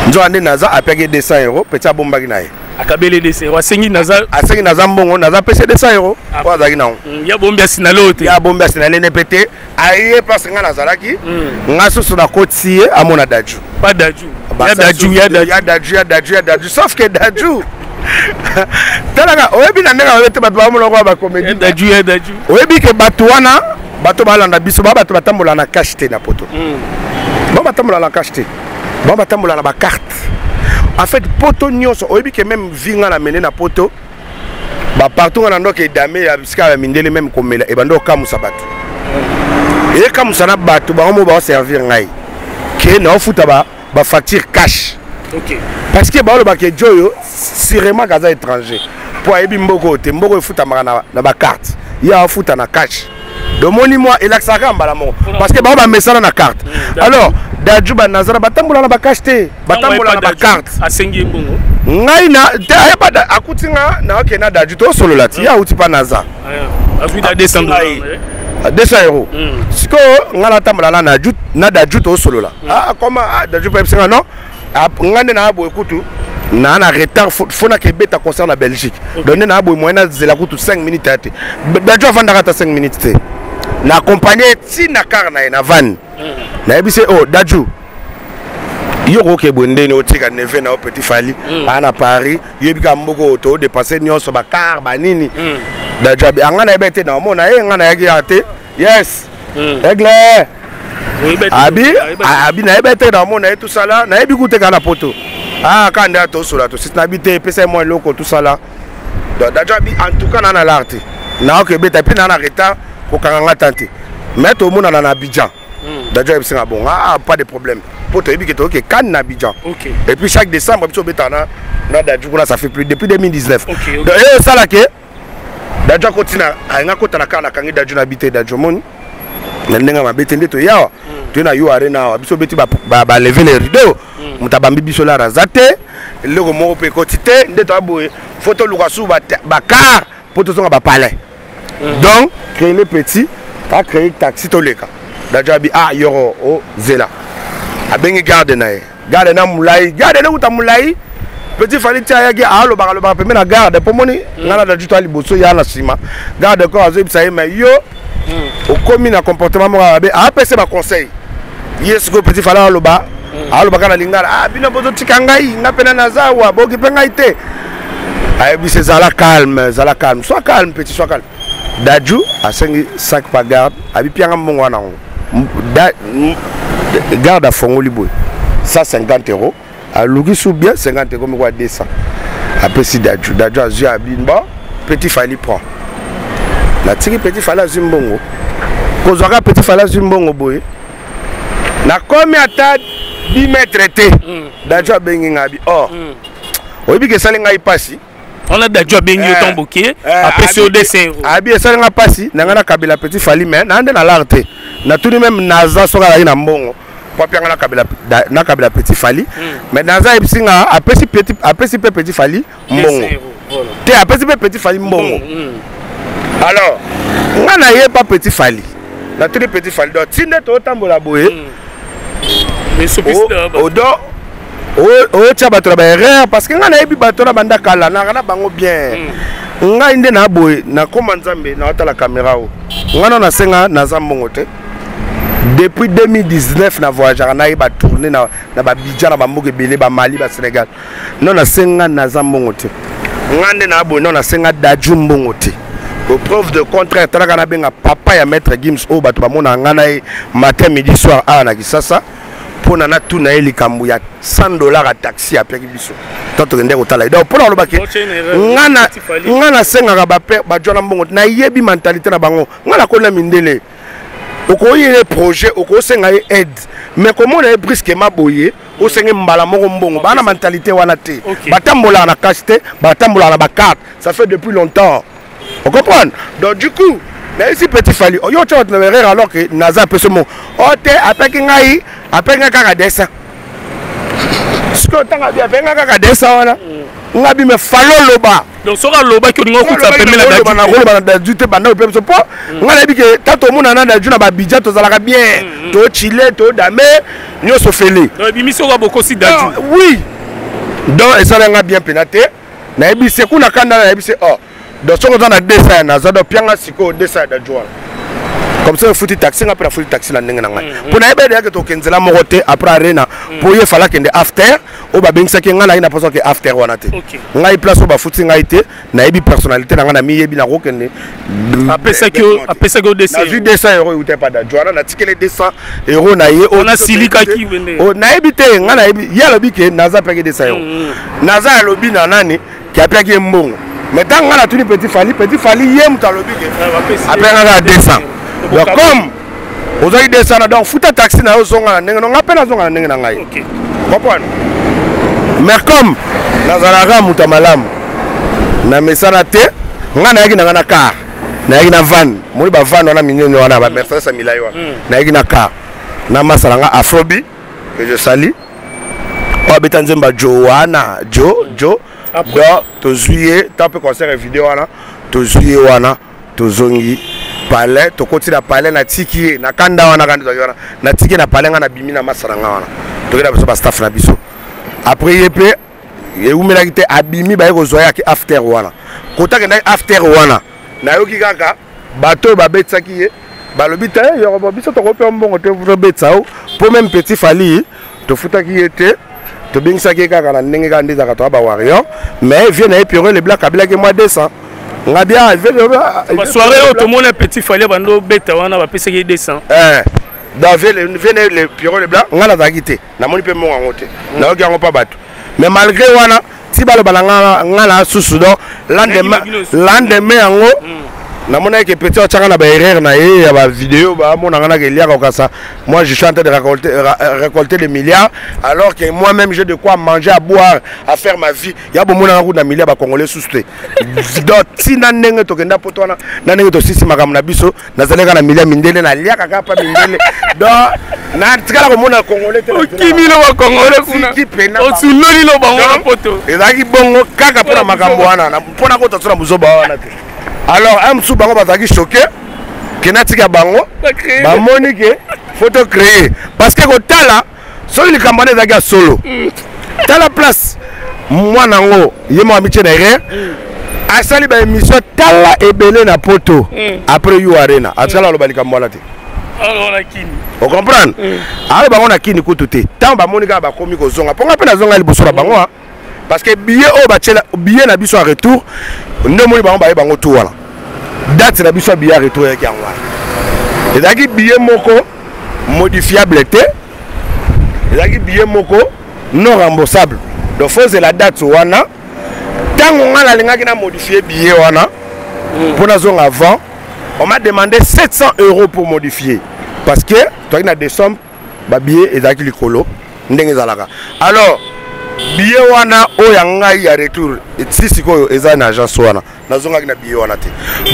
nzoka nde naza apege deux cents euros petit abomba kinaye akabele deux cents euros asengi naza asengi naza mbongo naza pese deux cents euros kwa zaki na ya bomba sinalote ya bomba sinale ne pete aye parce que ngana zalaki ngaso sona kotie amona daju pas daju ya daju ya daju ya daju ya daju ya daju sauf que daju telaka oyebi na ndeka wete batu ba mona kwa ba comedy daju ya daju oyebi ke batu wana batu balanda biso ba batu batambola na cash te na poto ba batambola na cash te ba batambola na ba carte en fait poto nyonso oyebi ke même vinga na mené na poto ba partout ngana ndoke dame ya biska ya mindele même komela e bando kamusa batu et comme ça n'a pas tout bah on va servir n'aille que non fout à bas facture cash. OK. Parce que bah le bac est joyeux sûrement qu'à étranger pour aller bimboko te mboko fout à marana la bas carte il y a fout à la cash demandez moi et l'accès à Mbalamoko parce que bah on va mettre ça dans la carte alors d'adjou bah nazara batambola la bas cash te batambola la bas carte à cinq bongo n'aille na t'as pas d'écouter na na ok na d'adjou toi solo là tu as outil pas naza à plus d'un décembre deux cents euros. Si on a la là, on a d'ajout au solo là. Ah, comment d'ajout pas besoin non. On a des nabos écoute, on a un retard. Faut na Québec ta concerne la Belgique. Donner nabos moyen de la coûte cinq minutes à te. D'ajout avant d'arrêter cinq minutes te. N'accompagner si na car na na van. Na ebise oh d'ajout. Yoko kebonde ni otika neve na petit Fally. Ana Paris. Yebika mbogo auto dépasser nion sur ba car ba nini. Djabi angana ebete na mona e ngana yaki ate yes egle abi abi na ebete na mona e tout ça là na ebi kuteka na poto ah kanda to sura to sit na bité pese moi loko tout ça là Djabi en tout cas na na l'arté na ok beta pe na na retard ko kanga tante mais to mona na Abidjan Djabi singa bon ah pas de problème poto ebi ke to ke kan na Abidjan et puis chaque décembre biso beta na na Djabi kuna ça fait plus depuis deux mille dix-neuf donc ça là que Dajo kotina ainga kotana kana kangi Dajo na bité Dajo moni ndenga mabete ndeto yawa tu na yo arena biso beti ba ba lever les rideaux mutabambi biso la razate lego mo pe kotité ndeto aboye photo lukasu ba ba car poto songa ba palais donc créer les petits ta créer taxi toleka Dajo abi ah yoro o zela abengi garde na garde na mulai garde na utamulai petit Fally Tiayagi a le bar le bar permet la garde pour moni nana da jutali bosso ya na sima garde ko azo bisaye mais yo au commun na comportement mo ba a pese ba conseil yes go petit Fally le bar a le bar na lingala ah bino bozo tikanga yi na pena na zawa boki penga ite ay bi c'est zala calme zala calme sois calme petit sois calme Daju a cinq par garde abi pianga mongo na garde à fongo liboy ça cinquante euros à l'ougi sous bien cinquante euros mais quoi deux cents après si Daju Daju a joué à Bimba petit Fally prend la tiri petit Fally a joué bongo quand on a petit Fally a joué bongo boy na combien t'as dix mètres té Daju a bengi ngabi oh oui bien que ça n'engaye pas si on a Daju a bengi au tamboké après sur deux cents euros ah bien ça n'engaye pas si n'engaye la cabine la petit Fally mais n'en est dans l'arté n'a tout de même naza sur la ligne en bongo papa ngana kabila na kabila petit Fally mais dans ça ipsinga après si petit après si petit Fally mbongo té après si petit Fally mbongo alors ngana yé pas petit Fally La très petite Fally d'or. Si net au tambour la boue. Mais ce piste au d'or. Au tchaba travailler parce que on a eu batora banda kala. On a bango bien. On a une na boue. Na commandant mais na ota la caméra au. On a na senga na zambongote. Depuis deux mille dix-neuf, na voyagé, na iba tourner na na Abidjan, na Bamougebele, na Mali, na Sénégal. Non na senga na zambongote. On a na boue. Non na senga dajumbongote. Au preuve de contraire, papa ya maître Gims au bateau mona nganae matin midi soir à na Kinshasa pour na tout na elikambu ya cent dollars à taxi après biso tanto ndé ko tala donc pour na lobaki ngana ngana senga ka ba ba jona mbongo na yebi mentalité na bango ngana ko na mindele okoyele projet okosenga aide mais comment na brusquement boyé au senga Mbalamoko mbongo ba na mentalité wana té ba tambola na cacheté ba tambola na ba carte ça fait depuis longtemps. On comprend. Donc du coup, mais ici petit Fally, on y a toujours de alors que Naza peut se montrer. On t'est après qu'il n'aille, après qu'il n'aille descend. Ce que t'as dit, après qu'il n'aille descend, on a dit mais Fally loba. Donc sur le loba qui nous ont coupé, ça permet la date. On a roulé dans du thé, on a pris ce pot. On a dit que tant au monde on a dans du na Abidjan, tous à la bien, tous Chile, tous Damé, nous sommes fêlés. Donc l'émission va beaucoup si d'adju. Oui. Donc et ça on a bien pénaté. On a dit c'est qu'on a quand on a dit c'est oh. Donc, si on a des dessins, on a des dessins de Joel. Comme ça, on fout le taxi, après on fout le taxi. Pour que après pour il fallait qu'il y ait after, on a bien qu'il y ait une personne qui est after. On a une place où on a foutu, on a une personnalité, on a mis une roue. Après ça, on a vu deux cents euros, on a pas de Joel, on a tiqué les deux cents euros, on a silica qui venait. On a évité, on a évité, on a payé deux cents euros. On a un lobby qui a payé un bon. Mais tant qu'on a tout petit Fally, petit Fally, il y a un lobby. Après, on a descend. Donc, comme vous avez descendu, donc foutez un taxi, on a appelé la zone à Nenganangaï. Comprenez? Mais comme Nazara Moutamalam, na mesanate, on a eu un car, on a eu un van, on a eu un van, on a eu un van, Mercedes Milayo, on a eu un car, on a eu un Afrobi, que je salue, on a eu un Zemba Joana, Jo, Jo. Donc, tu joues, tu as fait concert et vidéo, tu joues, tu zongi, palais, tu continues à parler, tu as tiki, tu as kanda, tu as tiki, tu as parlé, tu as bimi, tu as masaranga, tu as besoin de staff. Après, il y a eu une abîmée, tu as eu after. Quand tu as eu after, tu as eu qui gaga, bateau, babet, ça qui est, balobi, tu as eu un bon, tu as eu un bon, tu as eu un bon, tu as eu un bon, pour même petit Fally, tu as eu un bon. Tu bien ça qui mais viens et puis les blagues à blagues moi descend. On a bien soirée tout le monde un petit Fally bando bête on a passé qui descend. Eh. David viens les piro les blagues on a la quitté. Na moni pe mo ngote. Na o gango pas battre. Mais malgré wana ti balo balanga ngala susu do lendemain lendemain ngo na mona ke petit o tsaka na ba erreur na ye ba vidéo ba mona ngana ke lia ka ça. Moi je suis en train de récolter récolter des milliards alors que moi même j'ai de quoi manger à boire à faire ma vie. Ya bo mona ngou na milliards ba congolais sousté. Donc si na ndenge to kenda poto na na ndenge to sisi makam na biso na zaleka na milliards mindele na lia ka pa mindele. Donc na tikala ko mona congolais te. O kimilo wa congolais kuna. O suloli lo ba ngona poto. Ezaki bongo kaka pona makambo wana na pona ko tatsura muzoba wana te. Alors, M. Soubango va être choqué. Kenatika Bango, ma Monique, photo créée. Parce que Tala, celui qui est solo. Tala place, moi, Nango, il y a mon amitié derrière. A sali ba émission, Tala et Belé na poto. Après, You Arena. A Tala, on va aller comme moi là. Vous comprenez? Alors, on a qui nous coûte tout. Tant que Monique a commis aux zongas. Pourquoi pas la zonga et Boussura Bango? Parce que billet au billet n'a pas retour. Nous avons un tour. Date n'a pas billet retour. Il y a des billets modifiables. Il y a des billets non remboursables. Donc, il faut la date. Tant qu'on a modifié le billet, pour la zone avant, on m'a demandé sept cents euros pour modifier. Parce que, toi, il y a des sommes, le billet est à l'écolo. Alors, billet wana oyanga ya retour et sisi ko eza na agence wana nazonga na billet wana te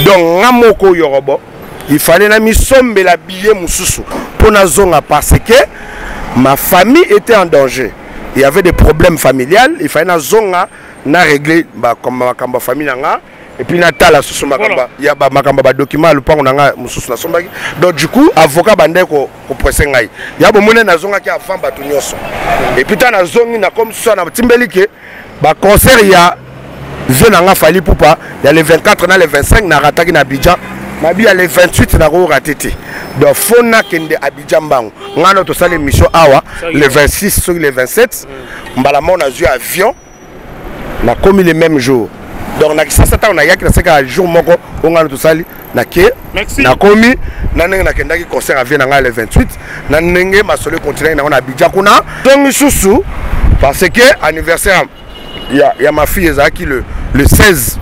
donc ngamoko Yorobo il fallait na misombe la billet mususu pour nazonga parce que ma famille était en danger, il y avait des problèmes familiales, il fallait nazonga na régler ba comme ma famille nanga Et puis Natala sous Makamba, il y a Makamba document le pan on a sous la sombaki. Donc du coup, avocat bandeko au pressengai. Il y a bon monnaie na zonga qui a femme batunyoso. Et puis t'as na zongi na comme ça na timbelike, bah concert il y a jeune anga Fally Ipupa, il y a les vingt-quatre na les vingt-cinq na rataki na Abidjan. Il y a les vingt-huit na ro ratete. Donc fona kende Abidjan bango. On a notre salle mission awa les vingt-six sur les vingt-sept. Mbalamoko na joué avion. On a commis le même jour. Donc, on a un jour on a tout ça. Merci. On a commis, on a un concert à Vienne le vingt-huit. On a un seul continent, on a Abidjan. Donc, sous parce que l'anniversaire, il y a ma fille qui le seize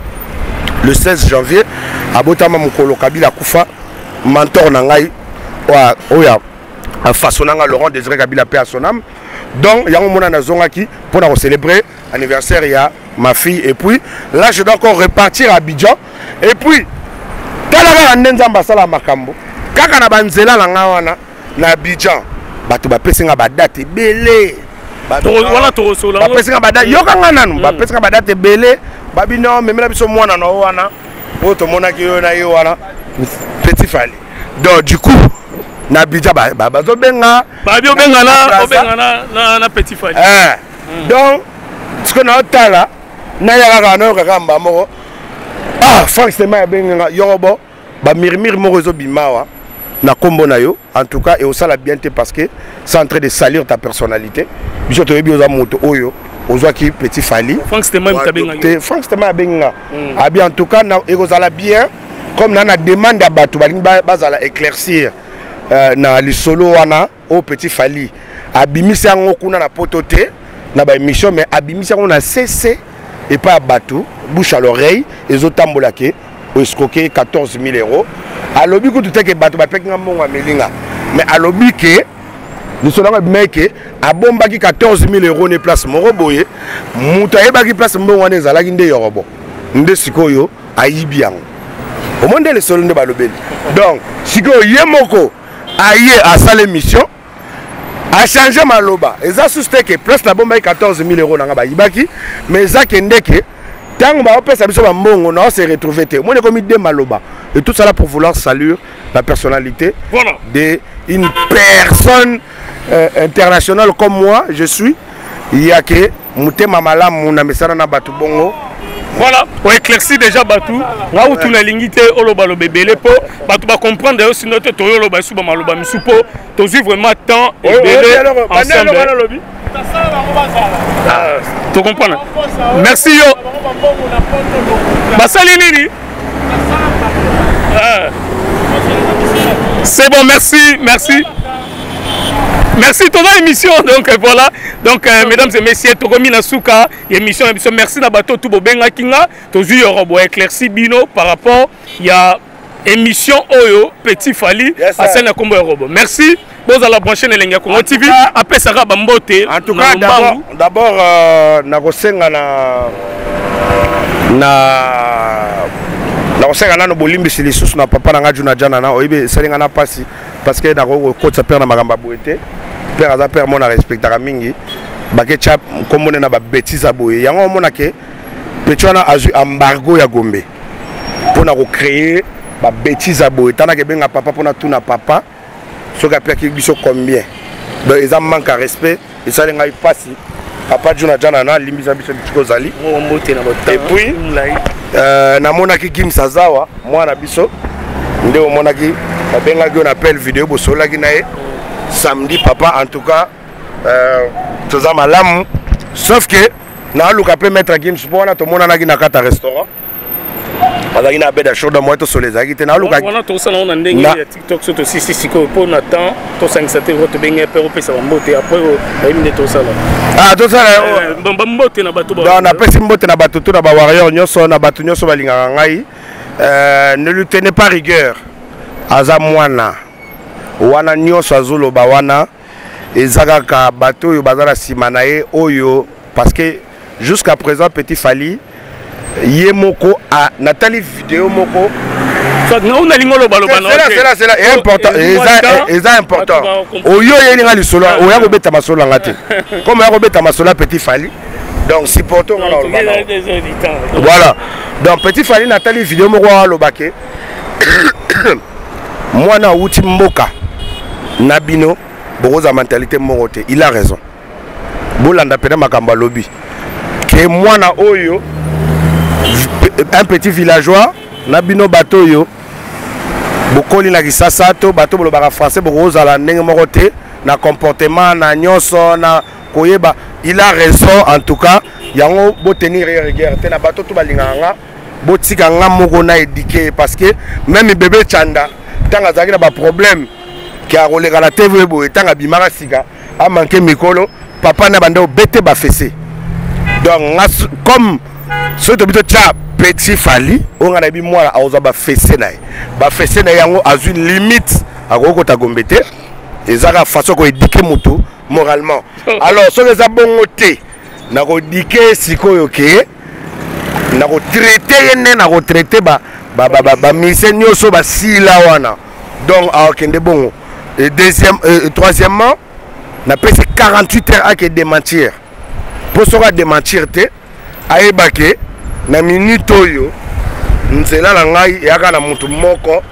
janvier, à Botama Mokolo Kabila Koufa, mentor en façonnant Laurent Désiré Kabila paix à son âme. Donc, il y a un moment qui pour célébrer l'anniversaire, il y a ma fille. Et puis, là, je dois encore repartir à Abidjan. Et puis, quand on a un Makambo, quand on a un Zéla, on a Abidjan. Tu vas passer la date, belé. Voilà, tu reçois la date. Tu vas passer la date, belé. Babino, mais même si on a un Oana, autre monde qui est Oana, petit Fally. Donc, du coup, na Abidjan, bazo benga, bazo benga na, benga na, na petit Fally. Donc, ce que nous avons fait là, nous avons fait un peu ah, Franck, un Yorobo, en tout cas, et au salaire bien parce que c'est en train de salir ta personnalité. Je te dis, aux aux qui petit Fally. Franck, c'était même un Franck, c'était un en tout cas, nous avons bien, comme nous avons demandé à Batou, nous allons éclaircir le solo au petit Fally. Abimis à Ngokuna na pototé, na ba émission mais abimis on a cessé et pas bateau, bouche à l'oreille, et zotambolake, ou escroquer quatorze mille euros. À l'objet que tu es bateau, tu es un bon amélinga. Mais à l'objet que nous sommes mec, à bombaki quatorze mille euros ne place mon robot, moutaye baki place mon wane zalaginde yorobo, ndesikoyo, aïbiang. Au monde les solons de balobel. Donc, si que yemoko aïe à sa l'émission, a changé ma loba. Et ça soutient que presque la bombe est quatorze mille euros dans la baïbaki. Mais ça qui est que tant que ma opération est bonne, on s'est retrouvé. Moi, j'ai commis deux malobas. Et tout ça pour vouloir saluer la personnalité d'une personne euh, internationale comme moi, je suis. Il y a que Mouté Mamala, mon ami Sarana Batou Bongo. Voilà, on éclaircit déjà Batou. Là où tu l'as l'ingité, on l'a bébé, les pots. Batou va comprendre aussi notre toyo, on l'a souba, on l'a soupo. Tu as vraiment temps et bébé ensemble. Tu comprends? Merci yo. Basali Nini. C'est bon, merci, merci. Merci ton émission donc voilà donc euh, mesdames et messieurs Tokomi Nasuka émission émission merci na bateau tout bobenga kinga tozu Yorobo éclairci bino par rapport il y a émission Oyo Petit Fally à Sena Kombo Yorobo merci bon à la prochaine Elengi Ya Congo T V après ça bambote en tout cas d'abord d'abord na kosenga na na na kosenga na no bolimbi c'est les sous na papa na Djuna Djanana oyibe selinga na pasi parce que na ko ko tsapera na magamba boete père à père mon respect à mingi bakecha comme on a bêtise à boy yango monake petona azu embargo ya gombe pour na recréer ba bêtise à boy tana ke benga papa pour na tout na papa soka père ki biso combien donc ils en manque à respect et ça les ngai passi papa Djuna Djanana limisa biso biso zali et puis euh na monaki kim sazawa mwana biso ndeo monaki ba benga ki on appelle vidéo bo sola ki nae samedi papa en tout cas tout ça malam sauf que na luka peut mettre à Gims pour na to mona na gina kata restaurant ala gina beda show de moi to so les agité na luka voilà to ça on a ndenge ya TikTok so to six six ko pour na temps to cinq sept euros to benga pe o pesa mbote après ba imne to ça ah to ça ba mbote na bato ba na pesa mbote na bato to na ba warrior nyoso na bato nyoso balinga ngai ne lui tenez pas rigueur aza mwana wana nyoso azolo ba wana ezaka ka bato yo bazala simanae oyo parce que jusqu'à présent petit Fally yemoko a natali vidéo moko ça on a lingolo baloba na c'est là c'est là c'est important c'est ça important oyo yelinga li solo oya ko beta masolo ngate comme ya ko beta masolo petit Fally donc supportons voilà Donc petit Fally Nathalie vidéo mo roi lobake. Moi na outi mboka. Nabino boza mentalité morote, il a raison. Bolanda pena makamba lobby. Que moi na oyo un petit villageois nabino batoyo bokoli na kisasa to bato bolo ba français boza la ndenge morote na comportement na nyonso na koyeba. Il a raison en tout cas. Yango bo tenir rigueur te na bato to balinganga bo tikanga moko na éduquer parce que même bébé Chanda tanga zaki na ba problème qui a roulé à la T V bo tanga bimara siga a manqué mikolo papa na bande bete ba fessé. Donc comme ce tobito tcha petit Fally on a bi moi a oza ba fessé na ba fessé na yango azu limite a ko ta gombete ezaka façon ko éduquer moto moralement. Alors ce les abongoté na ko dike sikoyo ke na ko traiter ne na ko traiter ba ba ba ba mise nyoso ba sila wana. Donc a okende bongo et deuxième et troisièmement na pese quarante-huit heures à que démentir pour sera démentir te aebake na minute oyo nzela na ngai ya kana mutu moko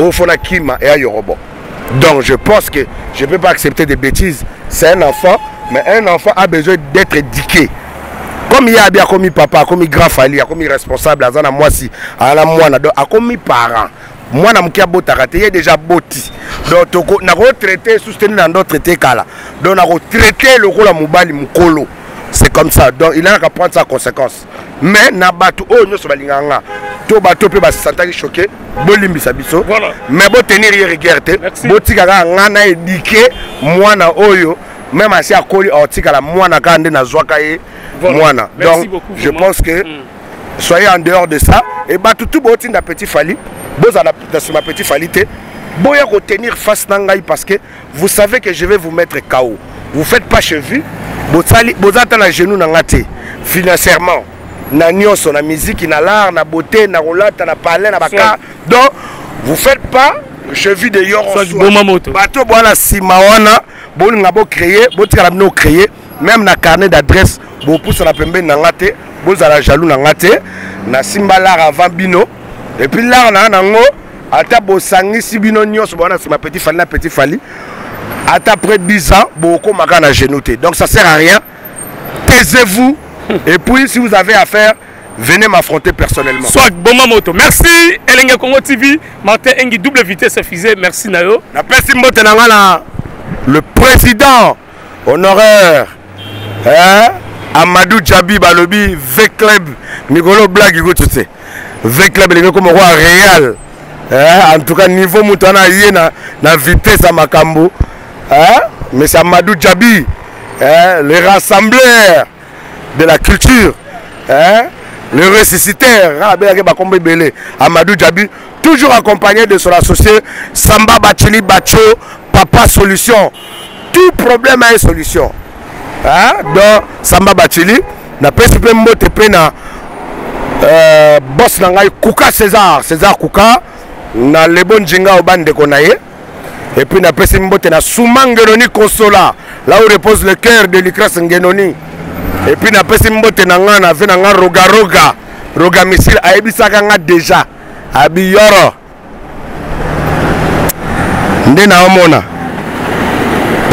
ofona kima ya Yorobo. Donc je pense que je ne peux pas accepter des bêtises. C'est un enfant, mais un enfant a besoin d'être éduqué. Comme il y a bien commis papa, comme il grand Fally, comme il responsable, à la moi si, à la moi na, à comme il parent. Moi na mkia bota raté déjà boti. Donc na retraité soutenir dans d'autres traités là. Donc na retraité le rôle mobali mukolo. C'est comme ça. Donc il a qu'à prendre sa conséquence. Mais na batu oh nous sommes linganga. To bato pe ba santaki choqué, bolimbisa biso. Mais bo tenir rigueur te. Boti kaka ngana éduqué moi na oyo. Même si à Koli Ortika, la moana grande na Zouakaye, moana. Donc, je pense que soyez en dehors de ça. Et bah, tout botin d'un petit Fally, vous allez dans ma petite Fally, vous allez retenir face Nangaï parce que vous savez que je vais vous mettre K O. Vous ne faites pas cheville, vous attendez à genoux Nangate. Financièrement, Nagnos, la musique, la l'art, la beauté, la roulade, la palais, la bacar. Donc, vous ne faites pas cheville de Yorobo. Bateau, voilà, si Mawana. Bon, on a beau créer, bon, tu as beau créer, même dans le carnet d'adresse, bon, pousse la pembe n'angate, bon, ça la jaloux n'angate, na simba la avant bino, et puis là on a un ango, à ta beau sangi si bino nios, bon, c'est ma petite Fally, petite Fally, à ta près de dix ans, beaucoup magan à génoter. Donc ça sert à rien, taisez-vous, et puis si vous avez affaire, venez m'affronter personnellement. Swag Boma Moto. Merci Elengi Ya Congo T V, Martin Engi double vitesse fusée, merci Nayo. La personne moto n'angala. Le président honoraire hein, Amadou Djabi Balobi V-Club Nicolo Blague V-Club les gars comme roi réel hein, en tout cas niveau moutana yéna na vitesse à Makambo hein, mais c'est Amadou Djabi hein, le rassembleur de la culture hein, le ressuscitaire hein, Amadou Djabi toujours accompagné de son associé Samba Bacheli Bacho Papa Solution. Tout problème a une solution. Hein? Donc, Samba Bacheli, na principe mote pe na euh boss nangai Kouka César, César Kouka, na le bon Djinga au bande konaye. Et puis na principe mote na Soumangenoni Consola, là où repose le cœur de l'Ikras Ngenoni. Et puis na principe mote na nga na ve na nga Roga Roga, Roger Missile Aïbi Sakanga déjà. Abi Yoro. Ndé na omona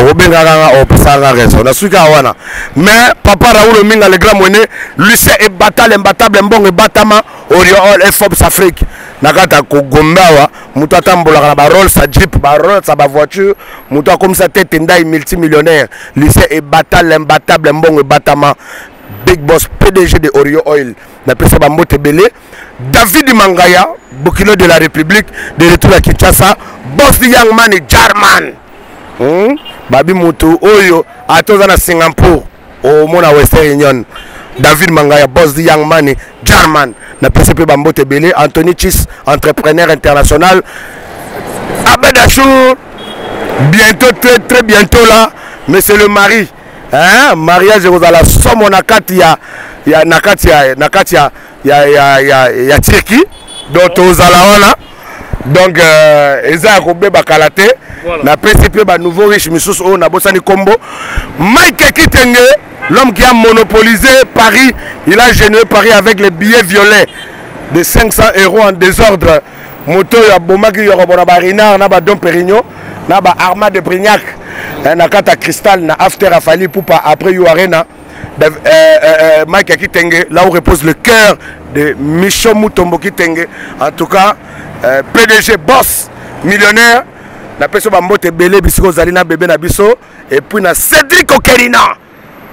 obengaka opsanga raison na suka wana mais papa Raoul Minga le grand monnaie lui c'est ébatable imbattable mbongo batama Oriol Oil Forbes Afrique na kata ko gombawa muta tambolaka na ba rôle sa jeep ba rôle sa ba voiture muta comme ça tête ndai multimillionnaire lui c'est ébatable imbattable mbongo batama big boss P D G de Oriol Oil na pesa ba mbote belé David Mangaya bokilo de la République de retour à Kinshasa. Boss the young man is German. Hmm? Babi Moutou, Oyo, Atoza na Singapour, au Mona Western Union. David Mangaya, boss the young man is German. Na P C P Bambote Bele, Anthony Chis, entrepreneur international. Abed Achour, bientôt, très très bientôt là, mais c'est le mari. Hein? Mariage vous allez somme Nakatia, ya Nakatia, Nakatia, ya ya ya ya Tcheki, dont vous allez là. Donc, Eza Robé Bakalate, la P C P, un nouveau riche, Missus O, Nabosani Combo. Mike Kitenge, l'homme qui a monopolisé Paris, il a généré Paris avec les billets violets. de cinq cents euros en désordre. Moto ya bomaki yorobo na barina na ba Dom Pérignon na ba Arma de Brignac na kata Cristal na after a Fally Ipupa après you arena de, euh, euh, Mike Kitenge là où repose le cœur de Michel Mutombo Kitenge en tout cas euh, P D G boss millionnaire na peso ba mbote belé bisiko zalina bébé na biso et puis na Cédric Oquerina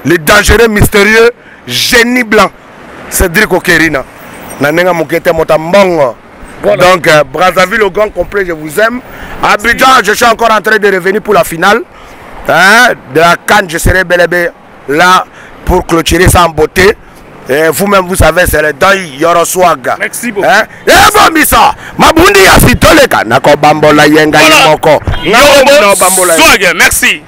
le dangereux mystérieux génie blanc Cédric Oquerina na nenga mokete motambango. Voilà. Donc, euh, Brazzaville au grand complet, je vous aime. Abidjan, je suis encore en train de revenir pour la finale. Hein, de la CAN, je serai bel et bien là pour clôturer ça en beauté. Vous-même, vous savez, c'est le deuil Yorobo Swag. Merci beaucoup. Hein? Et bon, Missa, ma boundi a si toleka. Nako bambola yenga yomoko. Yorobo Swag, merci.